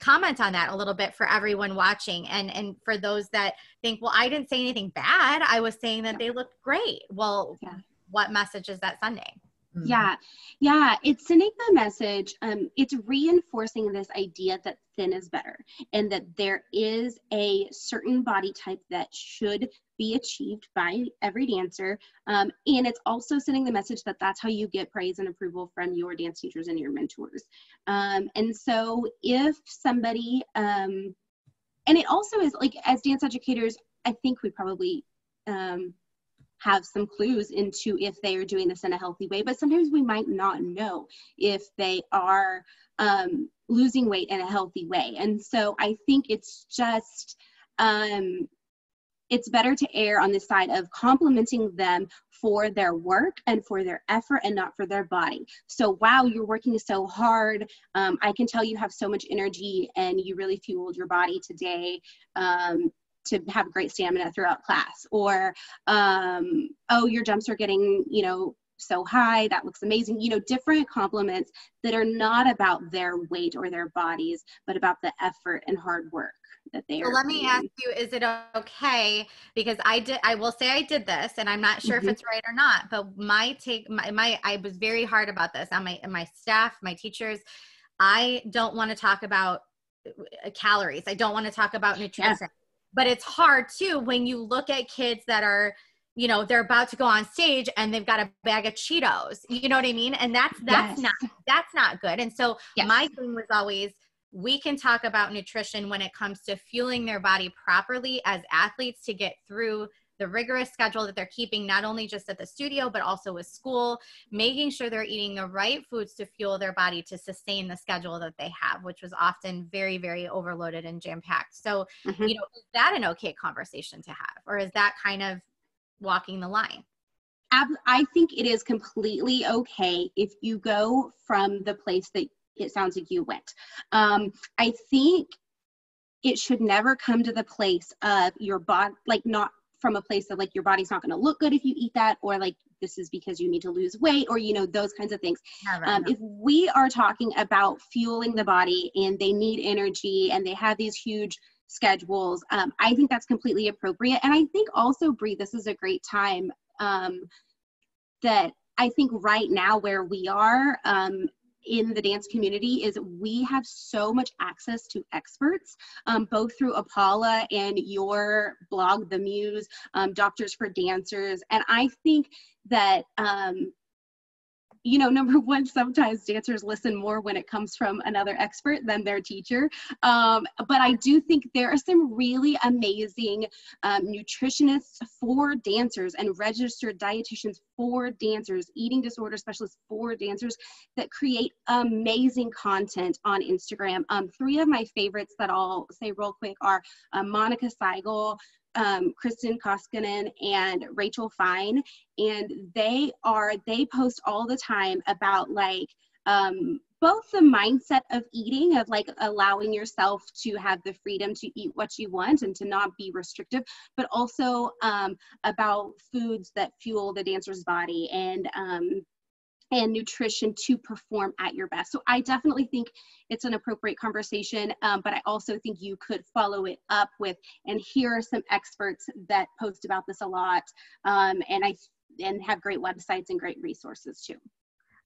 comment on that a little bit for everyone watching. And, and for those that think, well, I didn't say anything bad. I was saying that yeah. they looked great. Well, yeah. what message is that Sunday? Mm-hmm. Yeah. Yeah. It's sending the message. Um, it's reinforcing this idea that thin is better and that there is a certain body type that should be achieved by every dancer. Um, and it's also sending the message that that's how you get praise and approval from your dance teachers and your mentors. Um, and so if somebody, um, and it also is like, as dance educators, I think we probably, um, have some clues into if they are doing this in a healthy way, but sometimes we might not know if they are um, losing weight in a healthy way. And so I think it's just, um, it's better to err on the side of complimenting them for their work and for their effort and not for their body. So, wow, you're working so hard. Um, I can tell you have so much energy and you really fueled your body today. Um, to have great stamina throughout class, or, um, oh, your jumps are getting, you know, so high, that looks amazing, you know, different compliments that are not about their weight or their bodies, but about the effort and hard work that they so are. Let doing. me ask you, is it okay? Because I did, I will say I did this and I'm not sure mm-hmm. if it's right or not, but my take, my, my, I was very hard about this on my, my staff, my teachers. I don't want to talk about calories. I don't want to talk about nutrition. Yeah. But it's hard too when you look at kids that are, you know, they're about to go on stage and they've got a bag of Cheetos. You know what I mean? And that's that's yes. not that's not good. And so yes. my thing was always, we can talk about nutrition when it comes to fueling their body properly as athletes to get through the rigorous schedule that they're keeping, not only just at the studio, but also with school, making sure they're eating the right foods to fuel their body to sustain the schedule that they have, which was often very, very overloaded and jam-packed. So, mm-hmm. you know, is that an okay conversation to have? Or is that kind of walking the line? I think it is completely okay if you go from the place that it sounds like you went. Um, I think it should never come to the place of your body, like not, from a place of like, your body's not going to look good if you eat that, or like, this is because you need to lose weight, or, you know, those kinds of things. No, no, um, no. If we are talking about fueling the body and they need energy and they have these huge schedules, um, I think that's completely appropriate. And I think also, Bree, this is a great time um, that I think right now where we are, um, in the dance community is we have so much access to experts, um, both through Apolla and your blog, The Muse, um, Doctors for Dancers. And I think that, um, you know, number one, sometimes dancers listen more when it comes from another expert than their teacher. Um, but I do think there are some really amazing um, nutritionists for dancers and registered dietitians for dancers, eating disorder specialists for dancers that create amazing content on Instagram. Um, three of my favorites that I'll say real quick are uh, Monica Seigel, Um, Kristen Koskinen, and Rachel Fine, and they are they post all the time about like um, both the mindset of eating, of like allowing yourself to have the freedom to eat what you want and to not be restrictive, but also um, about foods that fuel the dancer's body and um, and nutrition to perform at your best. So I definitely think it's an appropriate conversation, um, but I also think you could follow it up with, and here are some experts that post about this a lot, um, and I and have great websites and great resources too.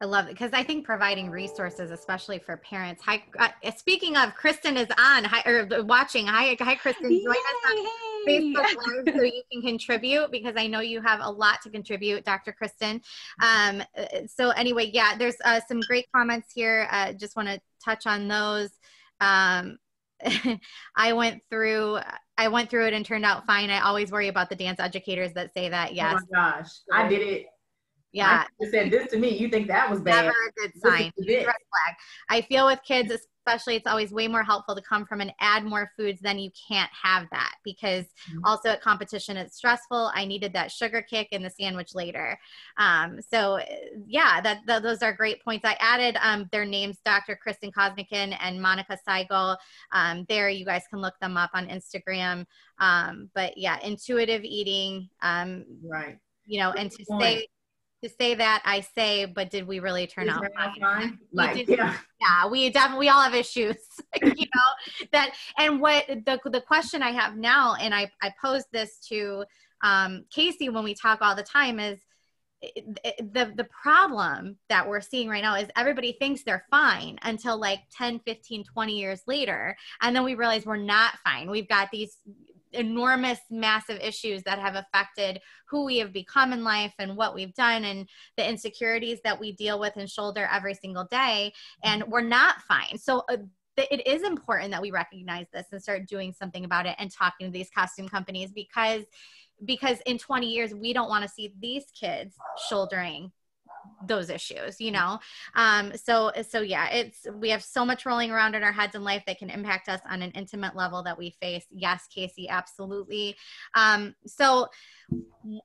I love it, because I think providing resources, especially for parents. Hi, uh, speaking of, Kristen is on, hi, or watching. Hi, hi, Kristen. Yay, join us on hey. Facebook Live so you can contribute, because I know you have a lot to contribute, Doctor Kristen. Um, so anyway, yeah, there's uh, some great comments here. Uh, just want to touch on those. Um, I went through. I went through it and turned out fine. I always worry about the dance educators that say that. Yes. Oh my gosh, I did it. Yeah. You said this to me. You think that was bad. Never a good sign. Red flag. I feel with kids, especially, it's always way more helpful to come from and add more foods than you can't have that, because mm-hmm. also at competition, it's stressful. I needed that sugar kick and the sandwich later. Um, so yeah, that, that those are great points. I added um, their names, Doctor Kristen Koskinen and Monica Seigel. Um, there, you guys can look them up on Instagram. Um, but yeah, intuitive eating. Um, right. You know, good and to point. say, To say that, I say, but did we really turn out fine? Like, yeah. yeah, we definitely, we all have issues, you know, that, and what the, the question I have now, and I, I posed this to um, Casey when we talk all the time is, it, it, the, the problem that we're seeing right now is everybody thinks they're fine until like ten, fifteen, twenty years later. And then we realize we're not fine. We've got these enormous, massive issues that have affected who we have become in life and what we've done and the insecurities that we deal with and shoulder every single day. And we're not fine. So uh, it is important that we recognize this and start doing something about it and talking to these costume companies, because because in twenty years, we don't want to see these kids shouldering those issues, you know? Um, so, so yeah, it's, we have so much rolling around in our heads in life that can impact us on an intimate level that we face. Yes, Casey, absolutely. Um, so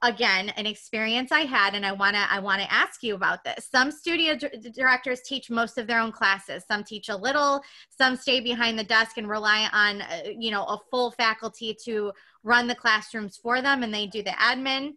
again, an experience I had, and I want to, I want to ask you about this. Some studio d- directors teach most of their own classes. Some teach a little, some stay behind the desk and rely on, uh, you know, a full faculty to run the classrooms for them, and they do the admin.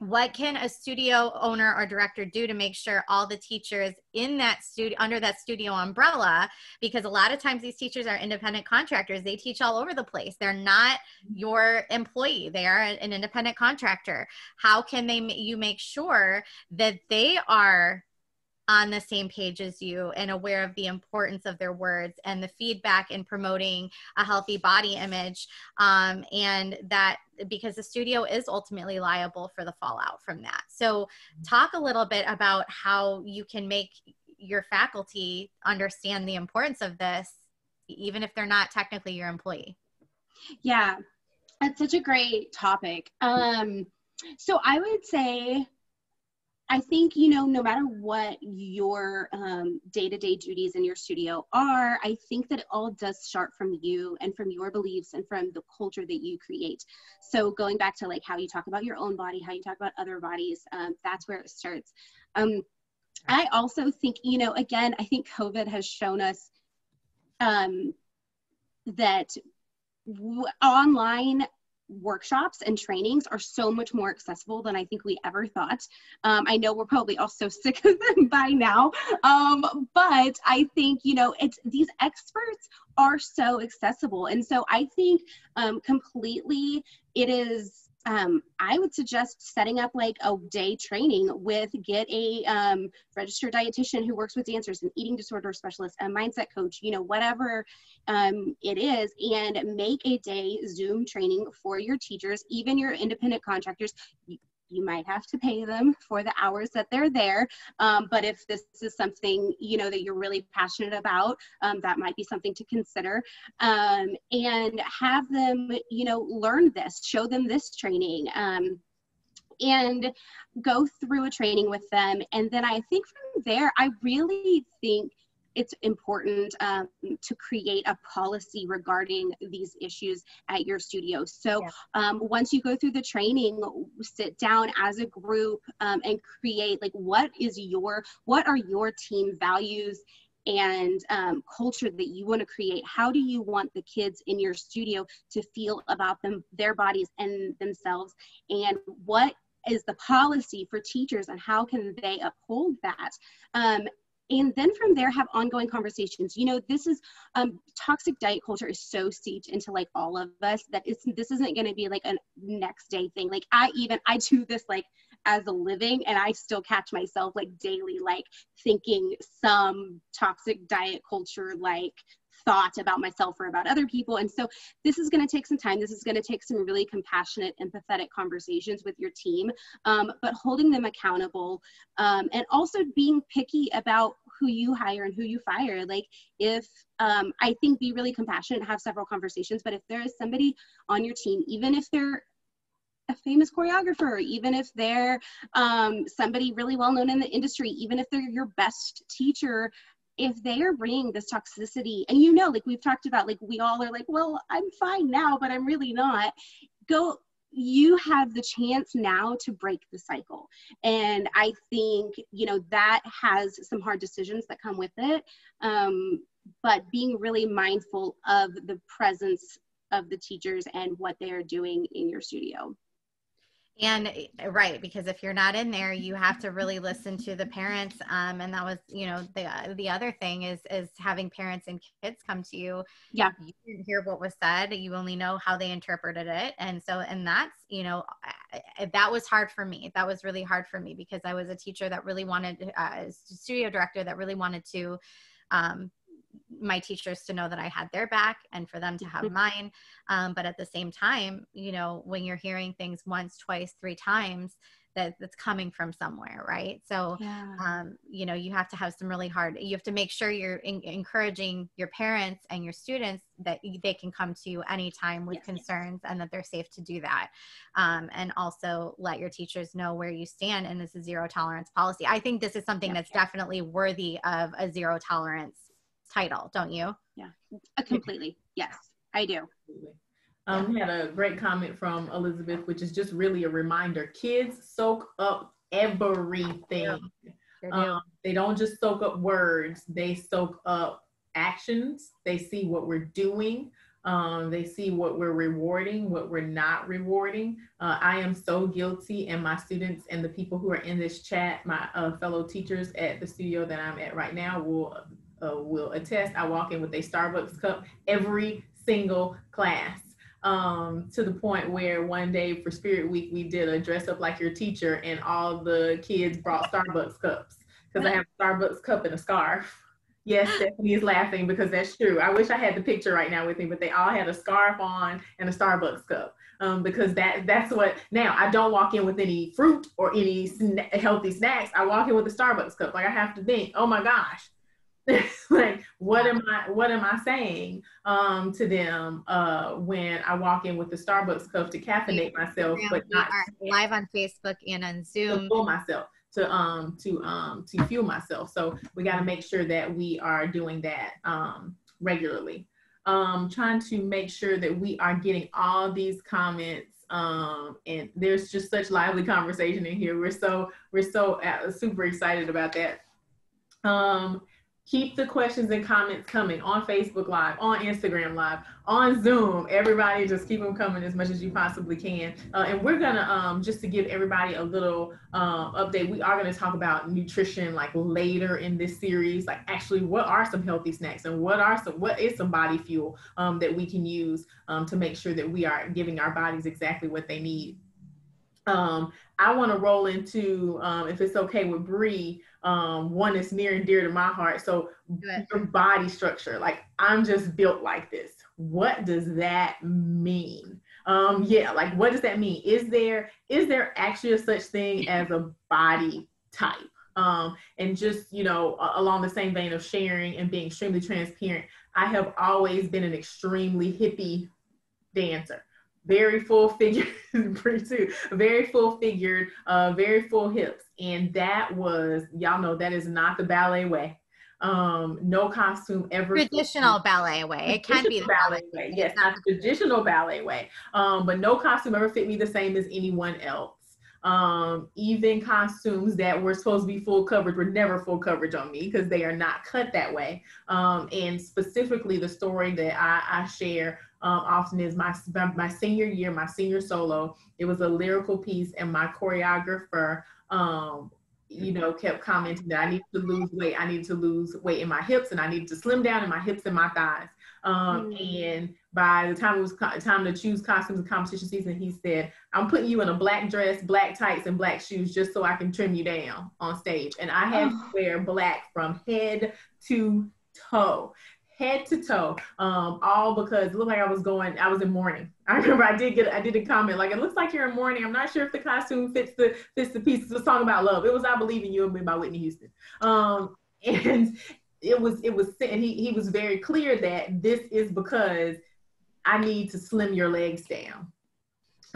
What can a studio owner or director do to make sure all the teachers in that studio, under that studio umbrella, because a lot of times these teachers are independent contractors. They teach all over the place. They're not your employee. They are an independent contractor. How can they, you make sure that they are on the same page as you and aware of the importance of their words and the feedback in promoting a healthy body image, um, and that, because the studio is ultimately liable for the fallout from that. So talk a little bit about how you can make your faculty understand the importance of this, even if they're not technically your employee. Yeah, that's such a great topic. Um, so I would say, I think, you know, no matter what your um, day-to-day duties in your studio are, I think that it all does start from you and from your beliefs and from the culture that you create. So going back to like how you talk about your own body, how you talk about other bodies, um, that's where it starts. Um, I also think, you know, again, I think COVID has shown us um, that w- online workshops and trainings are so much more accessible than I think we ever thought. Um, I know we're probably all so sick of them by now, um, but I think, you know, it's, these experts are so accessible. And so I think um, completely it is, um, I would suggest setting up like a day training with, get a um, registered dietitian who works with dancers, an eating disorder specialist, a mindset coach, you know, whatever um, it is, and make a day Zoom training for your teachers, even your independent contractors. You might have to pay them for the hours that they're there. Um, but if this is something, you know, that you're really passionate about, um, that might be something to consider, um, and have them, you know, learn this, show them this training, um, and go through a training with them. And then I think from there, I really think it's important um, to create a policy regarding these issues at your studio. So yeah. um, once you go through the training, sit down as a group um, and create like, what is your, what are your team values and um, culture that you want to create? How do you want the kids in your studio to feel about them, their bodies and themselves? And what is the policy for teachers and how can they uphold that? Um, And then from there, have ongoing conversations. You know, this is, um, toxic diet culture is so seeped into like all of us that it's, this isn't going to be like a next day thing. Like I even, I do this like as a living, and I still catch myself like daily, like thinking some toxic diet culture, like thought about myself or about other people. And so this is going to take some time. This is going to take some really compassionate, empathetic conversations with your team, um, but holding them accountable, um, and also being picky about who you hire and who you fire. Like if, um, I think be really compassionate, have several conversations, but if there is somebody on your team, even if they're a famous choreographer, even if they're um, somebody really well known in the industry, even if they're your best teacher, if they are bringing this toxicity, and you know, like we've talked about, like we all are like, well, I'm fine now, but I'm really not. Go, you have the chance now to break the cycle. And I think, you know, that has some hard decisions that come with it. Um, but being really mindful of the presence of the teachers and what they're doing in your studio. And right, because if you're not in there, you have to really listen to the parents. Um, and that was, you know, the the other thing is is having parents and kids come to you. Yeah, you didn't hear what was said. You only know how they interpreted it, and so and that's, you know, that was hard for me. That was really hard for me because I was a teacher that really wanted, uh, a studio director that really wanted to, um, my teachers to know that I had their back and for them to have mine. Um, but at the same time, you know, when you're hearing things once, twice, three times, that that's coming from somewhere. Right. So, yeah. um, you know, you have to have some really hard, you have to make sure you're in, encouraging your parents and your students that they can come to you anytime with yes. concerns and that they're safe to do that. Um, and also let your teachers know where you stand. And this is zero tolerance policy. I think this is something yeah. that's yeah. definitely worthy of a zero tolerance title, don't you? Yeah, uh, completely. Yes, I do. Um, we had a great comment from Elizabeth, which is just really a reminder. Kids soak up everything. Um, they don't just soak up words. They soak up actions. They see what we're doing. Um, they see what we're rewarding, what we're not rewarding. Uh, I am so guilty, and my students and the people who are in this chat, my uh, fellow teachers at the studio that I'm at right now will Uh, will attest, I walk in with a Starbucks cup every single class, um, to the point where one day for Spirit Week, we did a dress up like your teacher and all the kids brought Starbucks cups because I have a Starbucks cup and a scarf. Yes, Stephanie is laughing because that's true. I wish I had the picture right now with me, but they all had a scarf on and a Starbucks cup. Um, because that that's what, now I don't walk in with any fruit or any sna- healthy snacks. I walk in with a Starbucks cup. Like I have to think, oh my gosh, like, what am I, what am I saying um, to them uh, when I walk in with the Starbucks cup to caffeinate myself, but not live on Facebook and on Zoom to fuel myself, to um to um to fuel myself. So we got to make sure that we are doing that um, regularly. Um, trying to make sure that we are getting all these comments. Um, and there's just such lively conversation in here. We're so we're so uh, super excited about that. Um. Keep the questions and comments coming on Facebook Live, on Instagram Live, on Zoom. Everybody, just keep them coming as much as you possibly can. Uh, and we're gonna, um, just to give everybody a little um, update, we are gonna talk about nutrition like later in this series, like actually what are some healthy snacks and what are some, what is some body fuel um, that we can use um, to make sure that we are giving our bodies exactly what they need. Um, I want to roll into, um, if it's okay with Bree, um, one that's near and dear to my heart. So your body structure, like I'm just built like this. What does that mean? Um, yeah. Like, what does that mean? Is there, is there actually a such thing as a body type? Um, and just, you know, along the same vein of sharing and being extremely transparent, I have always been an extremely hippie dancer. Very full figured, too. Very full figured, uh, very full hips. And that was, y'all know, that is not the ballet way. Um, no costume ever. Traditional ballet way. It can be the ballet way. Yes, not the traditional ballet way. Um, but no costume ever fit me the same as anyone else. Um, even costumes that were supposed to be full coverage were never full coverage on me because they are not cut that way. Um, and specifically the story that I, I share um, often is my, my senior year, my senior solo, it was a lyrical piece and my choreographer, um, you know, kept commenting that I needed to lose weight. I needed to lose weight in my hips and I needed to slim down in my hips and my thighs. Um, and by the time it was co- time to choose costumes and competition season, he said, I'm putting you in a black dress, black tights, and black shoes just so I can trim you down on stage. And I had to wear black from head to toe, head to toe, um, all because it looked like I was going, I was in mourning. I remember I did get, I did a comment like, it looks like you're in mourning. I'm not sure if the costume fits the, fits the piece. It's a song about love. It was I Believe in You by Whitney Houston. Um, and it was, it was, and he, he was very clear that this is because I need to slim your legs down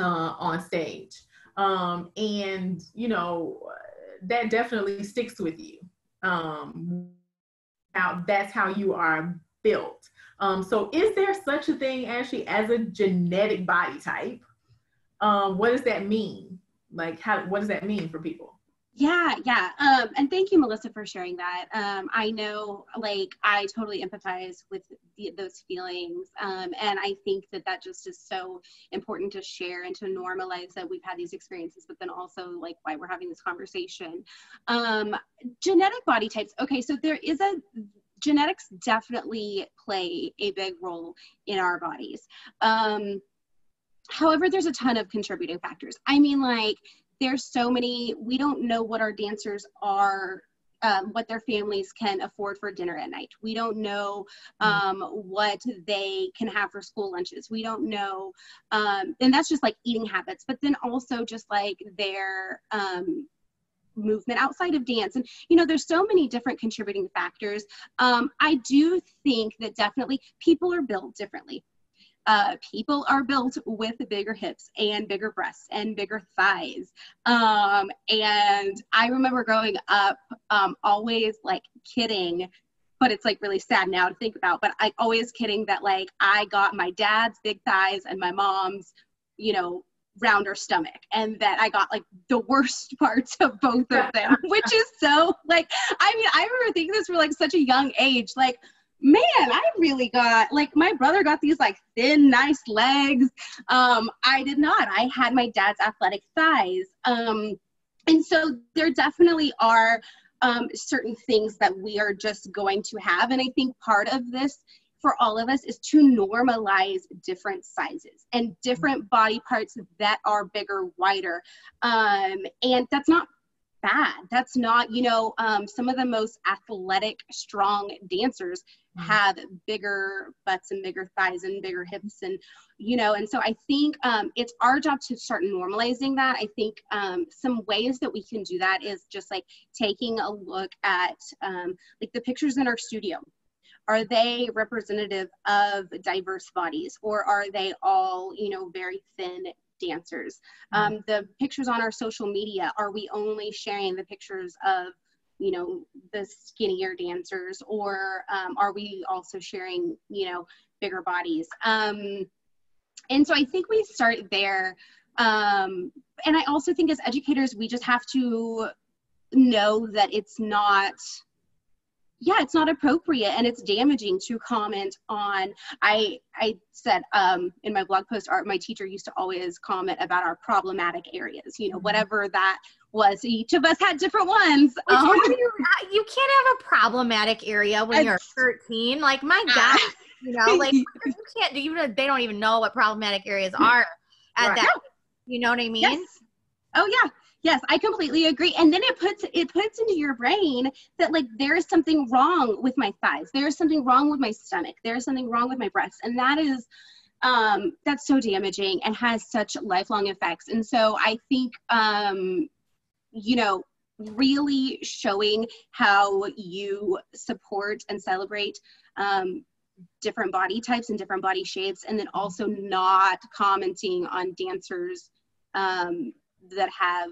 uh, on stage. Um, and, you know, that definitely sticks with you. Um, that's how you are built. Um, so is there such a thing actually as a genetic body type? Um, what does that mean? Like, how, what does that mean for people? Yeah, yeah. Um, and thank you, Melissa, for sharing that. Um, I know, like, I totally empathize with the, those feelings. Um, and I think that that just is so important to share and to normalize that we've had these experiences, but then also, like, why we're having this conversation. Um, genetic body types. Okay, so there is a... genetics definitely play a big role in our bodies. Um, However, there's a ton of contributing factors. I mean, like, there's so many, we don't know what our dancers are, um, what their families can afford for dinner at night. We don't know um, what they can have for school lunches. We don't know, um, and that's just like eating habits, but then also just like their um, movement outside of dance. And, you know, there's so many different contributing factors. Um, I do think that definitely people are built differently. Uh, people are built with bigger hips and bigger breasts and bigger thighs. Um, and I remember growing up, um, always like kidding, but it's like really sad now to think about, but I always kidding that like I got my dad's big thighs and my mom's, you know, rounder stomach, and that I got like the worst parts of both of them, which is so like, I mean, I remember thinking this for like such a young age, like, man, I really got, like, my brother got these, like, thin, nice legs. Um, I did not. I had my dad's athletic thighs. Um, and so there definitely are um, certain things that we are just going to have. And I think part of this for all of us is to normalize different sizes and different body parts that are bigger, wider. Um, and that's not bad. That's not, you know, um, some of the most athletic, strong dancers have bigger butts and bigger thighs and bigger hips, and, you know, and so I think um, it's our job to start normalizing that. I think um, some ways that we can do that is just like taking a look at um, like the pictures in our studio. Are they representative of diverse bodies, or are they all, you know, very thin dancers? Um, the pictures on our social media, are we only sharing the pictures of, you know, the skinnier dancers, or um, are we also sharing, you know, bigger bodies? Um, and so I think we start there. Um, and I also think as educators, we just have to know that it's not... yeah, it's not appropriate, and it's damaging to comment on. I I said um, in my blog post, our, my teacher used to always comment about our problematic areas, you know, whatever that was. Each of us had different ones. Um, you, you can't have a problematic area when you're thirteen. Like, my God, you know, like, you can't, even they don't even know what problematic areas are at right. that. You know what I mean? Yes. Oh, yeah. Yes, I completely agree. And then it puts it puts into your brain that like there is something wrong with my thighs. There is something wrong with my stomach. There is something wrong with my breasts. And that is, um, that's so damaging and has such lifelong effects. And so I think, um, you know, really showing how you support and celebrate um, different body types and different body shapes, and then also not commenting on dancers um, that have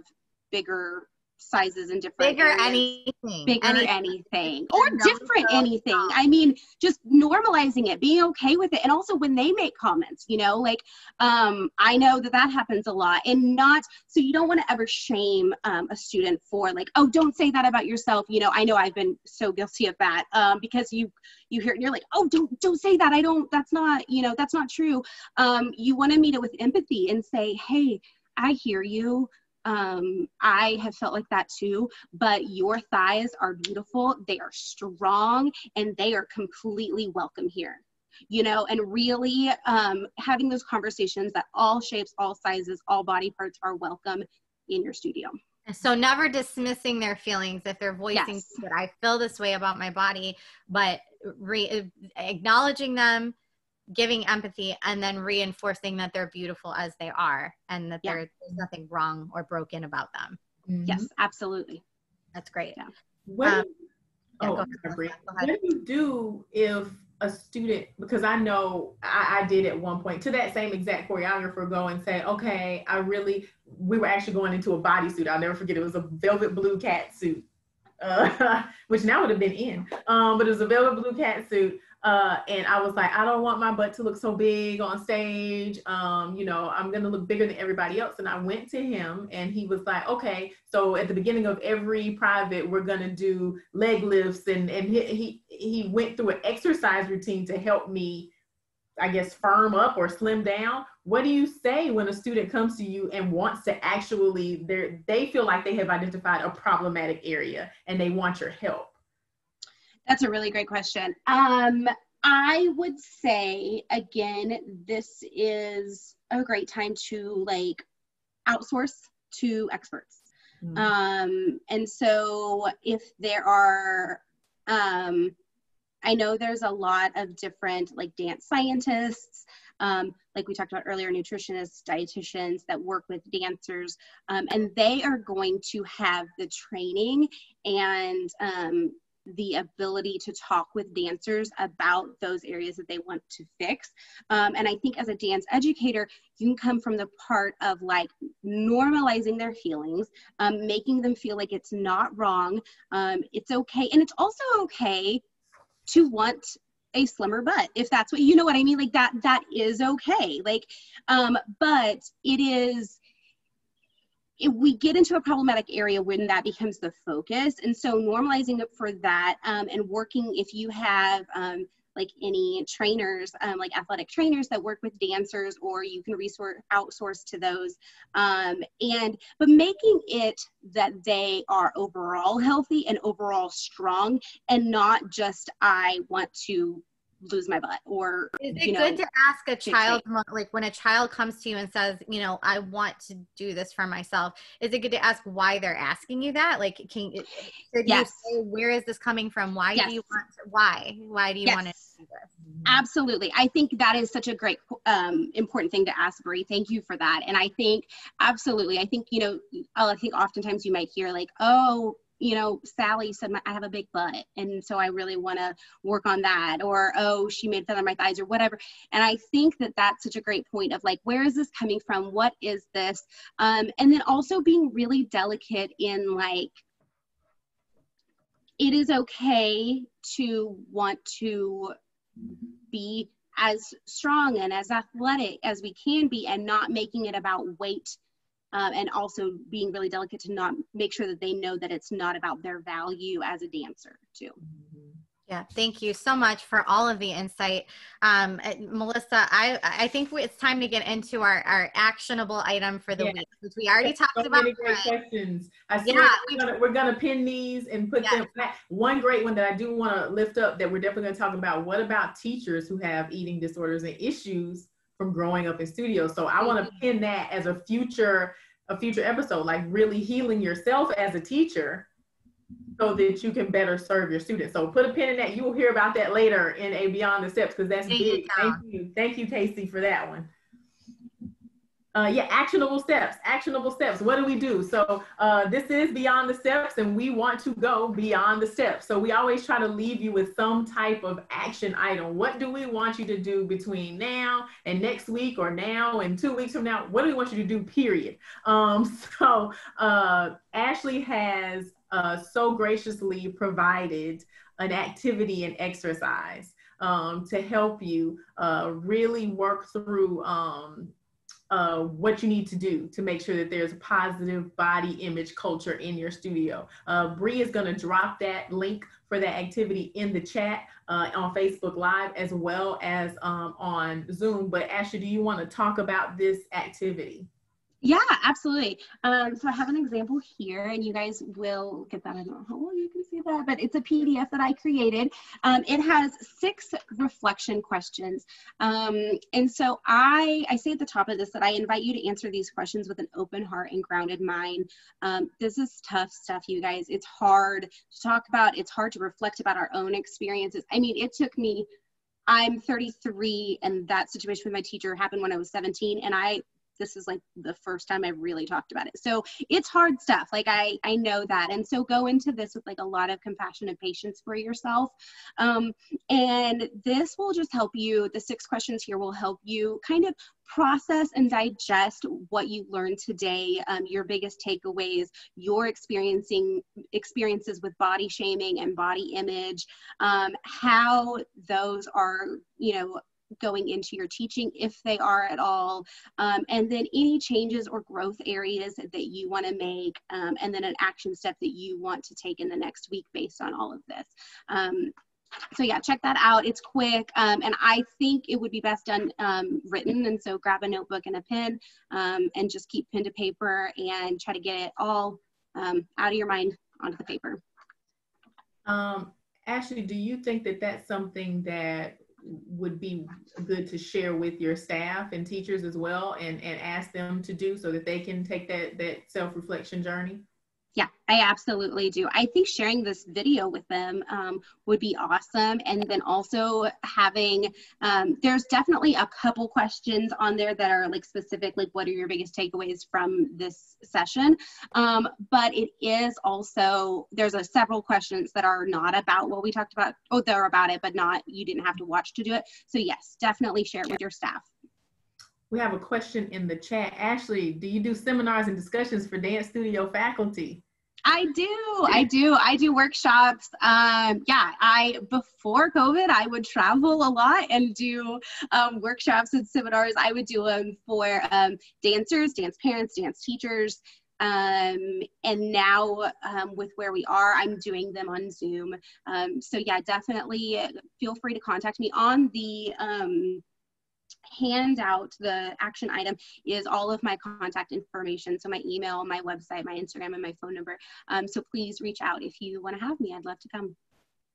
bigger sizes and different bigger areas. anything bigger anything, anything. or different so. anything I mean, just normalizing it, being okay with it, and also when they make comments, you know, like um I know that that happens a lot, and not so you don't want to ever shame um a student for like, oh, don't say that about yourself, you know. I know I've been so guilty of that, um because you you hear it and you're like, oh, don't don't say that, I don't, that's not, you know, that's not true. Um you want to meet it with empathy and say, hey, I hear you. Um, I have felt like that too, but your thighs are beautiful. They are strong, and they are completely welcome here, you know, and really um, having those conversations that all shapes, all sizes, all body parts are welcome in your studio. So never dismissing their feelings if they're voicing yes. that I feel this way about my body, but re- acknowledging them, giving empathy, and then reinforcing that they're beautiful as they are, and that yeah. there's nothing wrong or broken about them. Mm-hmm. Yes, absolutely. That's great. Yeah. What, um, do, yeah, oh, go ahead, go ahead. What do you do if a student, because I know I, I did at one point to that same exact choreographer go and say, okay, I really, we were actually going into a bodysuit. I'll never forget. It was a velvet blue cat suit, uh, which now would have been in, um, but it was a velvet blue cat suit. Uh, and I was like, I don't want my butt to look so big on stage. Um, you know, I'm going to look bigger than everybody else. And I went to him, and he was like, okay, so at the beginning of every private, we're going to do leg lifts. And, and he, he, he went through an exercise routine to help me, I guess, firm up or slim down. What do you say when a student comes to you and wants to actually, they're, they feel like they have identified a problematic area and they want your help? That's a really great question. Um, I would say, again, this is a great time to like outsource to experts. Mm-hmm. Um, and so if there are, um, I know there's a lot of different like dance scientists, um, like we talked about earlier, nutritionists, dietitians that work with dancers, um, and they are going to have the training and um, the ability to talk with dancers about those areas that they want to fix. Um, and I think as a dance educator, you can come from the part of like normalizing their feelings, um, making them feel like it's not wrong, um, it's okay. And it's also okay to want a slimmer butt, if that's what, you know what I mean? Like that, that is okay. Like, um, but it is, if we get into a problematic area when that becomes the focus. And so normalizing it for that, um, and working, if you have, um, like any trainers, um, like athletic trainers that work with dancers, or you can resource outsource to those. Um, and, but making it that they are overall healthy and overall strong, and not just, I want to lose my butt, or, is it you know, good to ask a child, like when a child comes to you and says, you know, I want to do this for myself, is it good to ask why they're asking you that? Like, can should yes. you say, where is this coming from? Why yes. do you want to, why, why do you yes. want to do this? Absolutely. I think that is such a great, um, important thing to ask, Brie. Thank you for that. And I think, absolutely. I think, you know, I think oftentimes you might hear like, oh, you know, Sally said, my, I have a big butt, and so I really want to work on that, or, oh, she made fun of my thighs, or whatever. And I think that that's such a great point of like, where is this coming from? What is this? Um, and then also being really delicate in like, it is okay to want to be as strong and as athletic as we can be, and not making it about weight. Um, and also being really delicate to not make sure that they know that it's not about their value as a dancer too. Yeah. Thank you so much for all of the insight. Um, Melissa, I, I think it's time to get into our, our actionable item for the yeah. week, which we already talked so about. Many great questions. I yeah, we're gonna, we're gonna pin these and put yeah. them back. One great one that I do want to lift up that we're definitely going to talk about. What about teachers who have eating disorders and issues from growing up in studios? So I want to pin that as a future, a future episode, like really healing yourself as a teacher so that you can better serve your students. So put a pin in that. You will hear about that later in a Beyond the Steps, because that's Thank big. You, Thank you. Thank you, Casey, for that one. Uh, yeah, actionable steps, actionable steps. What do we do? So uh, this is Beyond the Steps, and we want to go beyond the steps. So we always try to leave you with some type of action item. What do we want you to do between now and next week, or now and two weeks from now? What do we want you to do, period? Um, so uh, Ashley has uh, so graciously provided an activity and exercise um, to help you uh, really work through um, Uh, what you need to do to make sure that there's a positive body image culture in your studio. Uh, Bree is going to drop that link for that activity in the chat uh, on Facebook Live, as well as um, on Zoom. But Ashley, do you want to talk about this activity? Yeah, absolutely. Um, so I have an example here, and you guys will get that. I don't know how well you can see that, but it's a P D F that I created. Um, it has six reflection questions. Um, and so I, I say at the top of this that I invite you to answer these questions with an open heart and grounded mind. Um, this is tough stuff, you guys. It's hard to talk about. It's hard to reflect about our own experiences. I mean, it took me, I'm thirty-three, and that situation with my teacher happened when I was seventeen, and I this is like the first time I've really talked about it. So it's hard stuff. Like I, I know that. And so go into this with like a lot of compassion and patience for yourself. Um, and this will just help you. The six questions here will help you kind of process and digest what you learned today, um, your biggest takeaways, your experiencing experiences with body shaming and body image, um, how those are, you know, going into your teaching, if they are at all, um, and then any changes or growth areas that you want to make, um, and then an action step that you want to take in the next week based on all of this. Um, so yeah, check that out. It's quick, um, and I think it would be best done um, written, and so grab a notebook and a pen, um, and just keep pen to paper and try to get it all um, out of your mind onto the paper. Um, Ashley, do you think that that's something that would be good to share with your staff and teachers as well, and, and ask them to do so that they can take that, that self-reflection journey? Yeah, I absolutely do. I think sharing this video with them um, would be awesome. And then also having, um, there's definitely a couple questions on there that are like specific, like what are your biggest takeaways from this session? Um, but it is also, there's a several questions that are not about what we talked about, oh, they're about it, but not, you didn't have to watch to do it. So yes, definitely share it with your staff. We have a question in the chat. Ashley, do you do seminars and discussions for dance studio faculty? I do, I do, I do workshops. Um, yeah, I, before COVID, I would travel a lot and do um, workshops and seminars. I would do them for um, dancers, dance parents, dance teachers. Um, and now um, with where we are, I'm doing them on Zoom. Um, so yeah, definitely feel free to contact me on the, um, handout. The action item is all of my contact information, so my email, my website, my Instagram, and my phone number. Um, so please reach out if you want to have me. I'd love to come.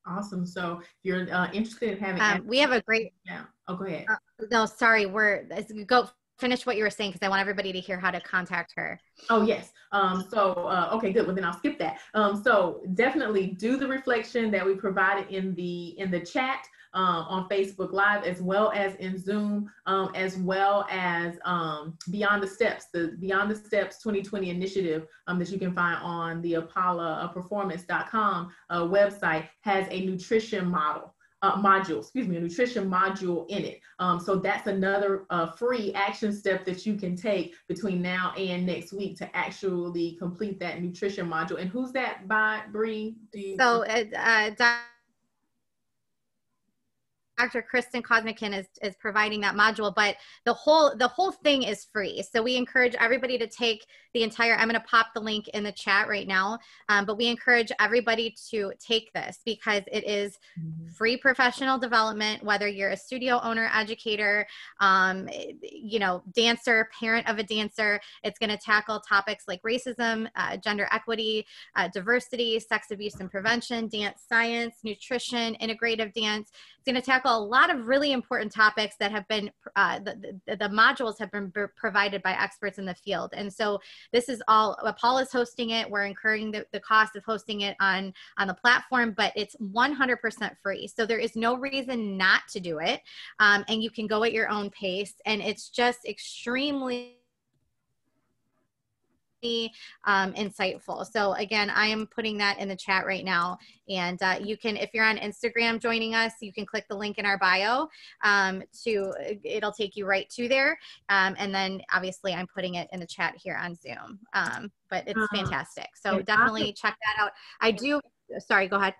Awesome. So if you're uh, interested in having, um, we have a great. Yeah. Oh, go ahead. Uh, no, sorry. We're go finish what you were saying because I want everybody to hear how to contact her. Oh yes. Um. So uh, okay, good. Well, then I'll skip that. Um. So definitely do the reflection that we provided in the in the chat. Um, on Facebook Live, as well as in Zoom, um, as well as um, Beyond the Steps, the Beyond the Steps twenty twenty initiative um, that you can find on the Apolla Performance dot com uh, website has a nutrition model, uh, module, excuse me, a nutrition module in it. Um, so that's another uh, free action step that you can take between now and next week to actually complete that nutrition module. And who's that by, Bree? Do you so, uh, uh, Doctor Kristen Koskinen is, is providing that module, but the whole, the whole thing is free. So we encourage everybody to take the entire, I'm going to pop the link in the chat right now, um, but we encourage everybody to take this because it is free professional development, whether you're a studio owner, educator, um, you know, dancer, parent of a dancer. It's going to tackle topics like racism, uh, gender equity, uh, diversity, sex abuse and prevention, dance science, nutrition, integrative dance. It's going to tackle a lot of really important topics that have been, uh, the, the, the modules have been provided by experts in the field. And so this is all, Apolla's hosting it. We're incurring the, the cost of hosting it on, on the platform, but it's one hundred percent free. So there is no reason not to do it. Um, and you can go at your own pace. And it's just extremely Um, insightful. So again, I am putting that in the chat right now. And uh, you can, if you're on Instagram joining us, you can click the link in our bio um, to, it'll take you right to there. Um, and then obviously I'm putting it in the chat here on Zoom, um, but it's uh-huh. fantastic. So it's definitely awesome. Check that out. I do, sorry, go ahead.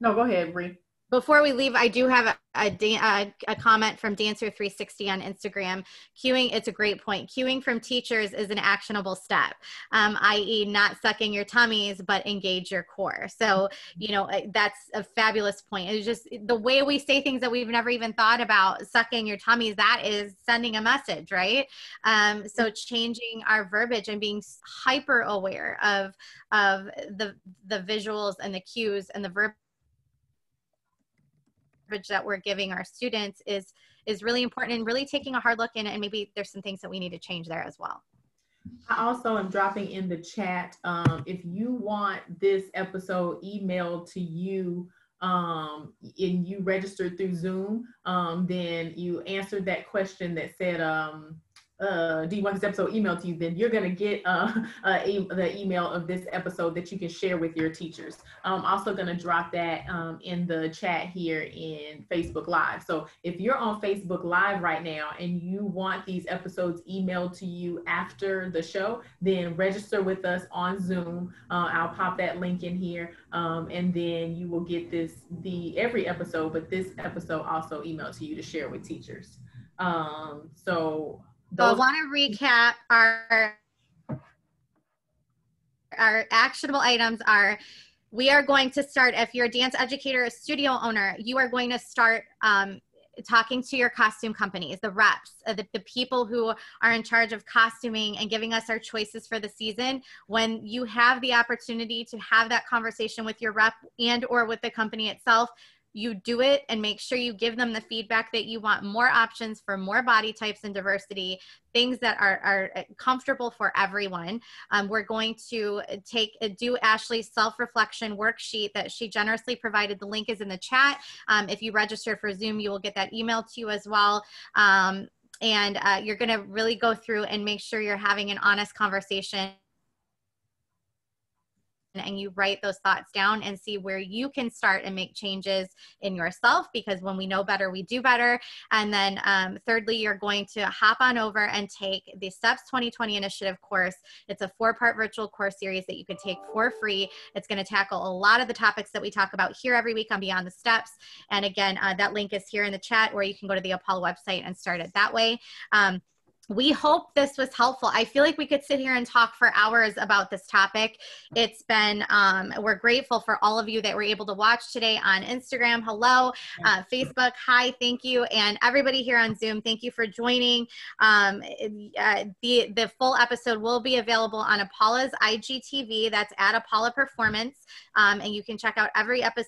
No, go ahead, Bree. Before we leave, I do have a, a, a comment from Dancer three sixty on Instagram. Cueing, it's a great point. Cueing from teachers is an actionable step, um, that is not sucking your tummies, but engage your core. So, you know, that's a fabulous point. It's just the way we say things that we've never even thought about, sucking your tummies, that is sending a message, right? Um, so changing our verbiage and being hyper aware of, of the, the visuals and the cues and the verb that we're giving our students is is really important, and really taking a hard look in it, and maybe there's some things that we need to change there as well. I also am dropping in the chat, um, if you want this episode emailed to you um, and you registered through Zoom, um, then you answered that question that said, um, uh, do you want this episode emailed to you, then you're going to get uh, uh, a, the email of this episode that you can share with your teachers. I'm also going to drop that um, in the chat here in Facebook Live. So if you're on Facebook Live right now and you want these episodes emailed to you after the show, then register with us on Zoom. Uh, I'll pop that link in here, um, and then you will get this, the every episode, but this episode also emailed to you to share with teachers. Um, so So I want to recap our, our actionable items are, we are going to start, if you're a dance educator, a studio owner, you are going to start um, talking to your costume companies, the reps, the, the people who are in charge of costuming and giving us our choices for the season. When you have the opportunity to have that conversation with your rep and or with the company itself, you do it and make sure you give them the feedback that you want more options for more body types and diversity, things that are, are comfortable for everyone. Um, we're going to take do Ashley's self-reflection worksheet that she generously provided. The link is in the chat. Um, if you register for Zoom, you will get that email to you as well. Um, and uh, you're gonna really go through and make sure you're having an honest conversation, and you write those thoughts down and see where you can start and make changes in yourself, because when we know better, we do better. And then um, thirdly, you're going to hop on over and take the Steps twenty twenty initiative course. It's a four-part virtual course series that you can take for free. It's going to tackle a lot of the topics that we talk about here every week on Beyond the Steps. And again, uh, that link is here in the chat, or you can go to the Apolla website and start it that way. Um, We hope this was helpful. I feel like we could sit here and talk for hours about this topic. It's been, um, we're grateful for all of you that were able to watch today on Instagram. Hello, uh, Facebook. Hi, thank you. And everybody here on Zoom, thank you for joining. Um, uh, the, the full episode will be available on Apolla's I G T V. That's at Apolla Performance. Um, and you can check out every episode.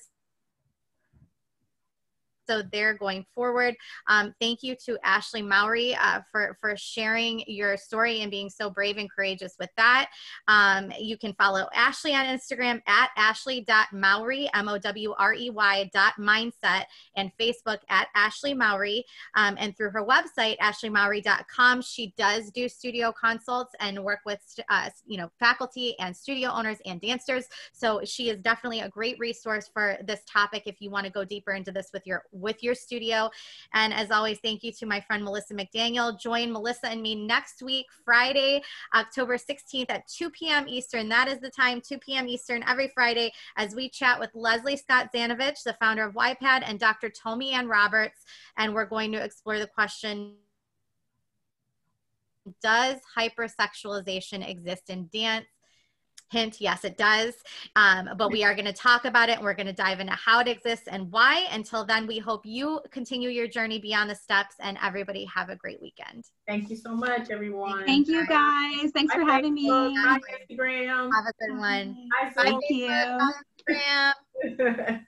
So they're going forward. Um, thank you to Ashley Mowry uh, for, for sharing your story and being so brave and courageous with that. Um, you can follow Ashley on Instagram at ashley dot mowry, M O W R E Y dot mindset, and Facebook at Ashley Mowry. Um, and through her website, ashley mowry dot com, she does do studio consults and work with uh, you know, faculty and studio owners and dancers. So she is definitely a great resource for this topic if you want to go deeper into this with your with your studio. And as always, thank you to my friend Melissa McDaniel. Join Melissa and me next week, Friday, October sixteenth at two P M Eastern. That is the time, two P M Eastern every Friday, as we chat with Leslie Scott Zanovich, the founder of Y PAD, and Doctor Tomi Ann Roberts. And we're going to explore the question, does hypersexualization exist in dance? Hint, yes, it does. Um, but we are going to talk about it. We're going to dive into how it exists and why. Until then, we hope you continue your journey beyond the steps, and everybody have a great weekend. Thank you so much, everyone. Thank you, guys. Thanks Bye, for having me. Bye, Instagram. Have a good one. Bye, Bye, Thank you. Bye, Instagram.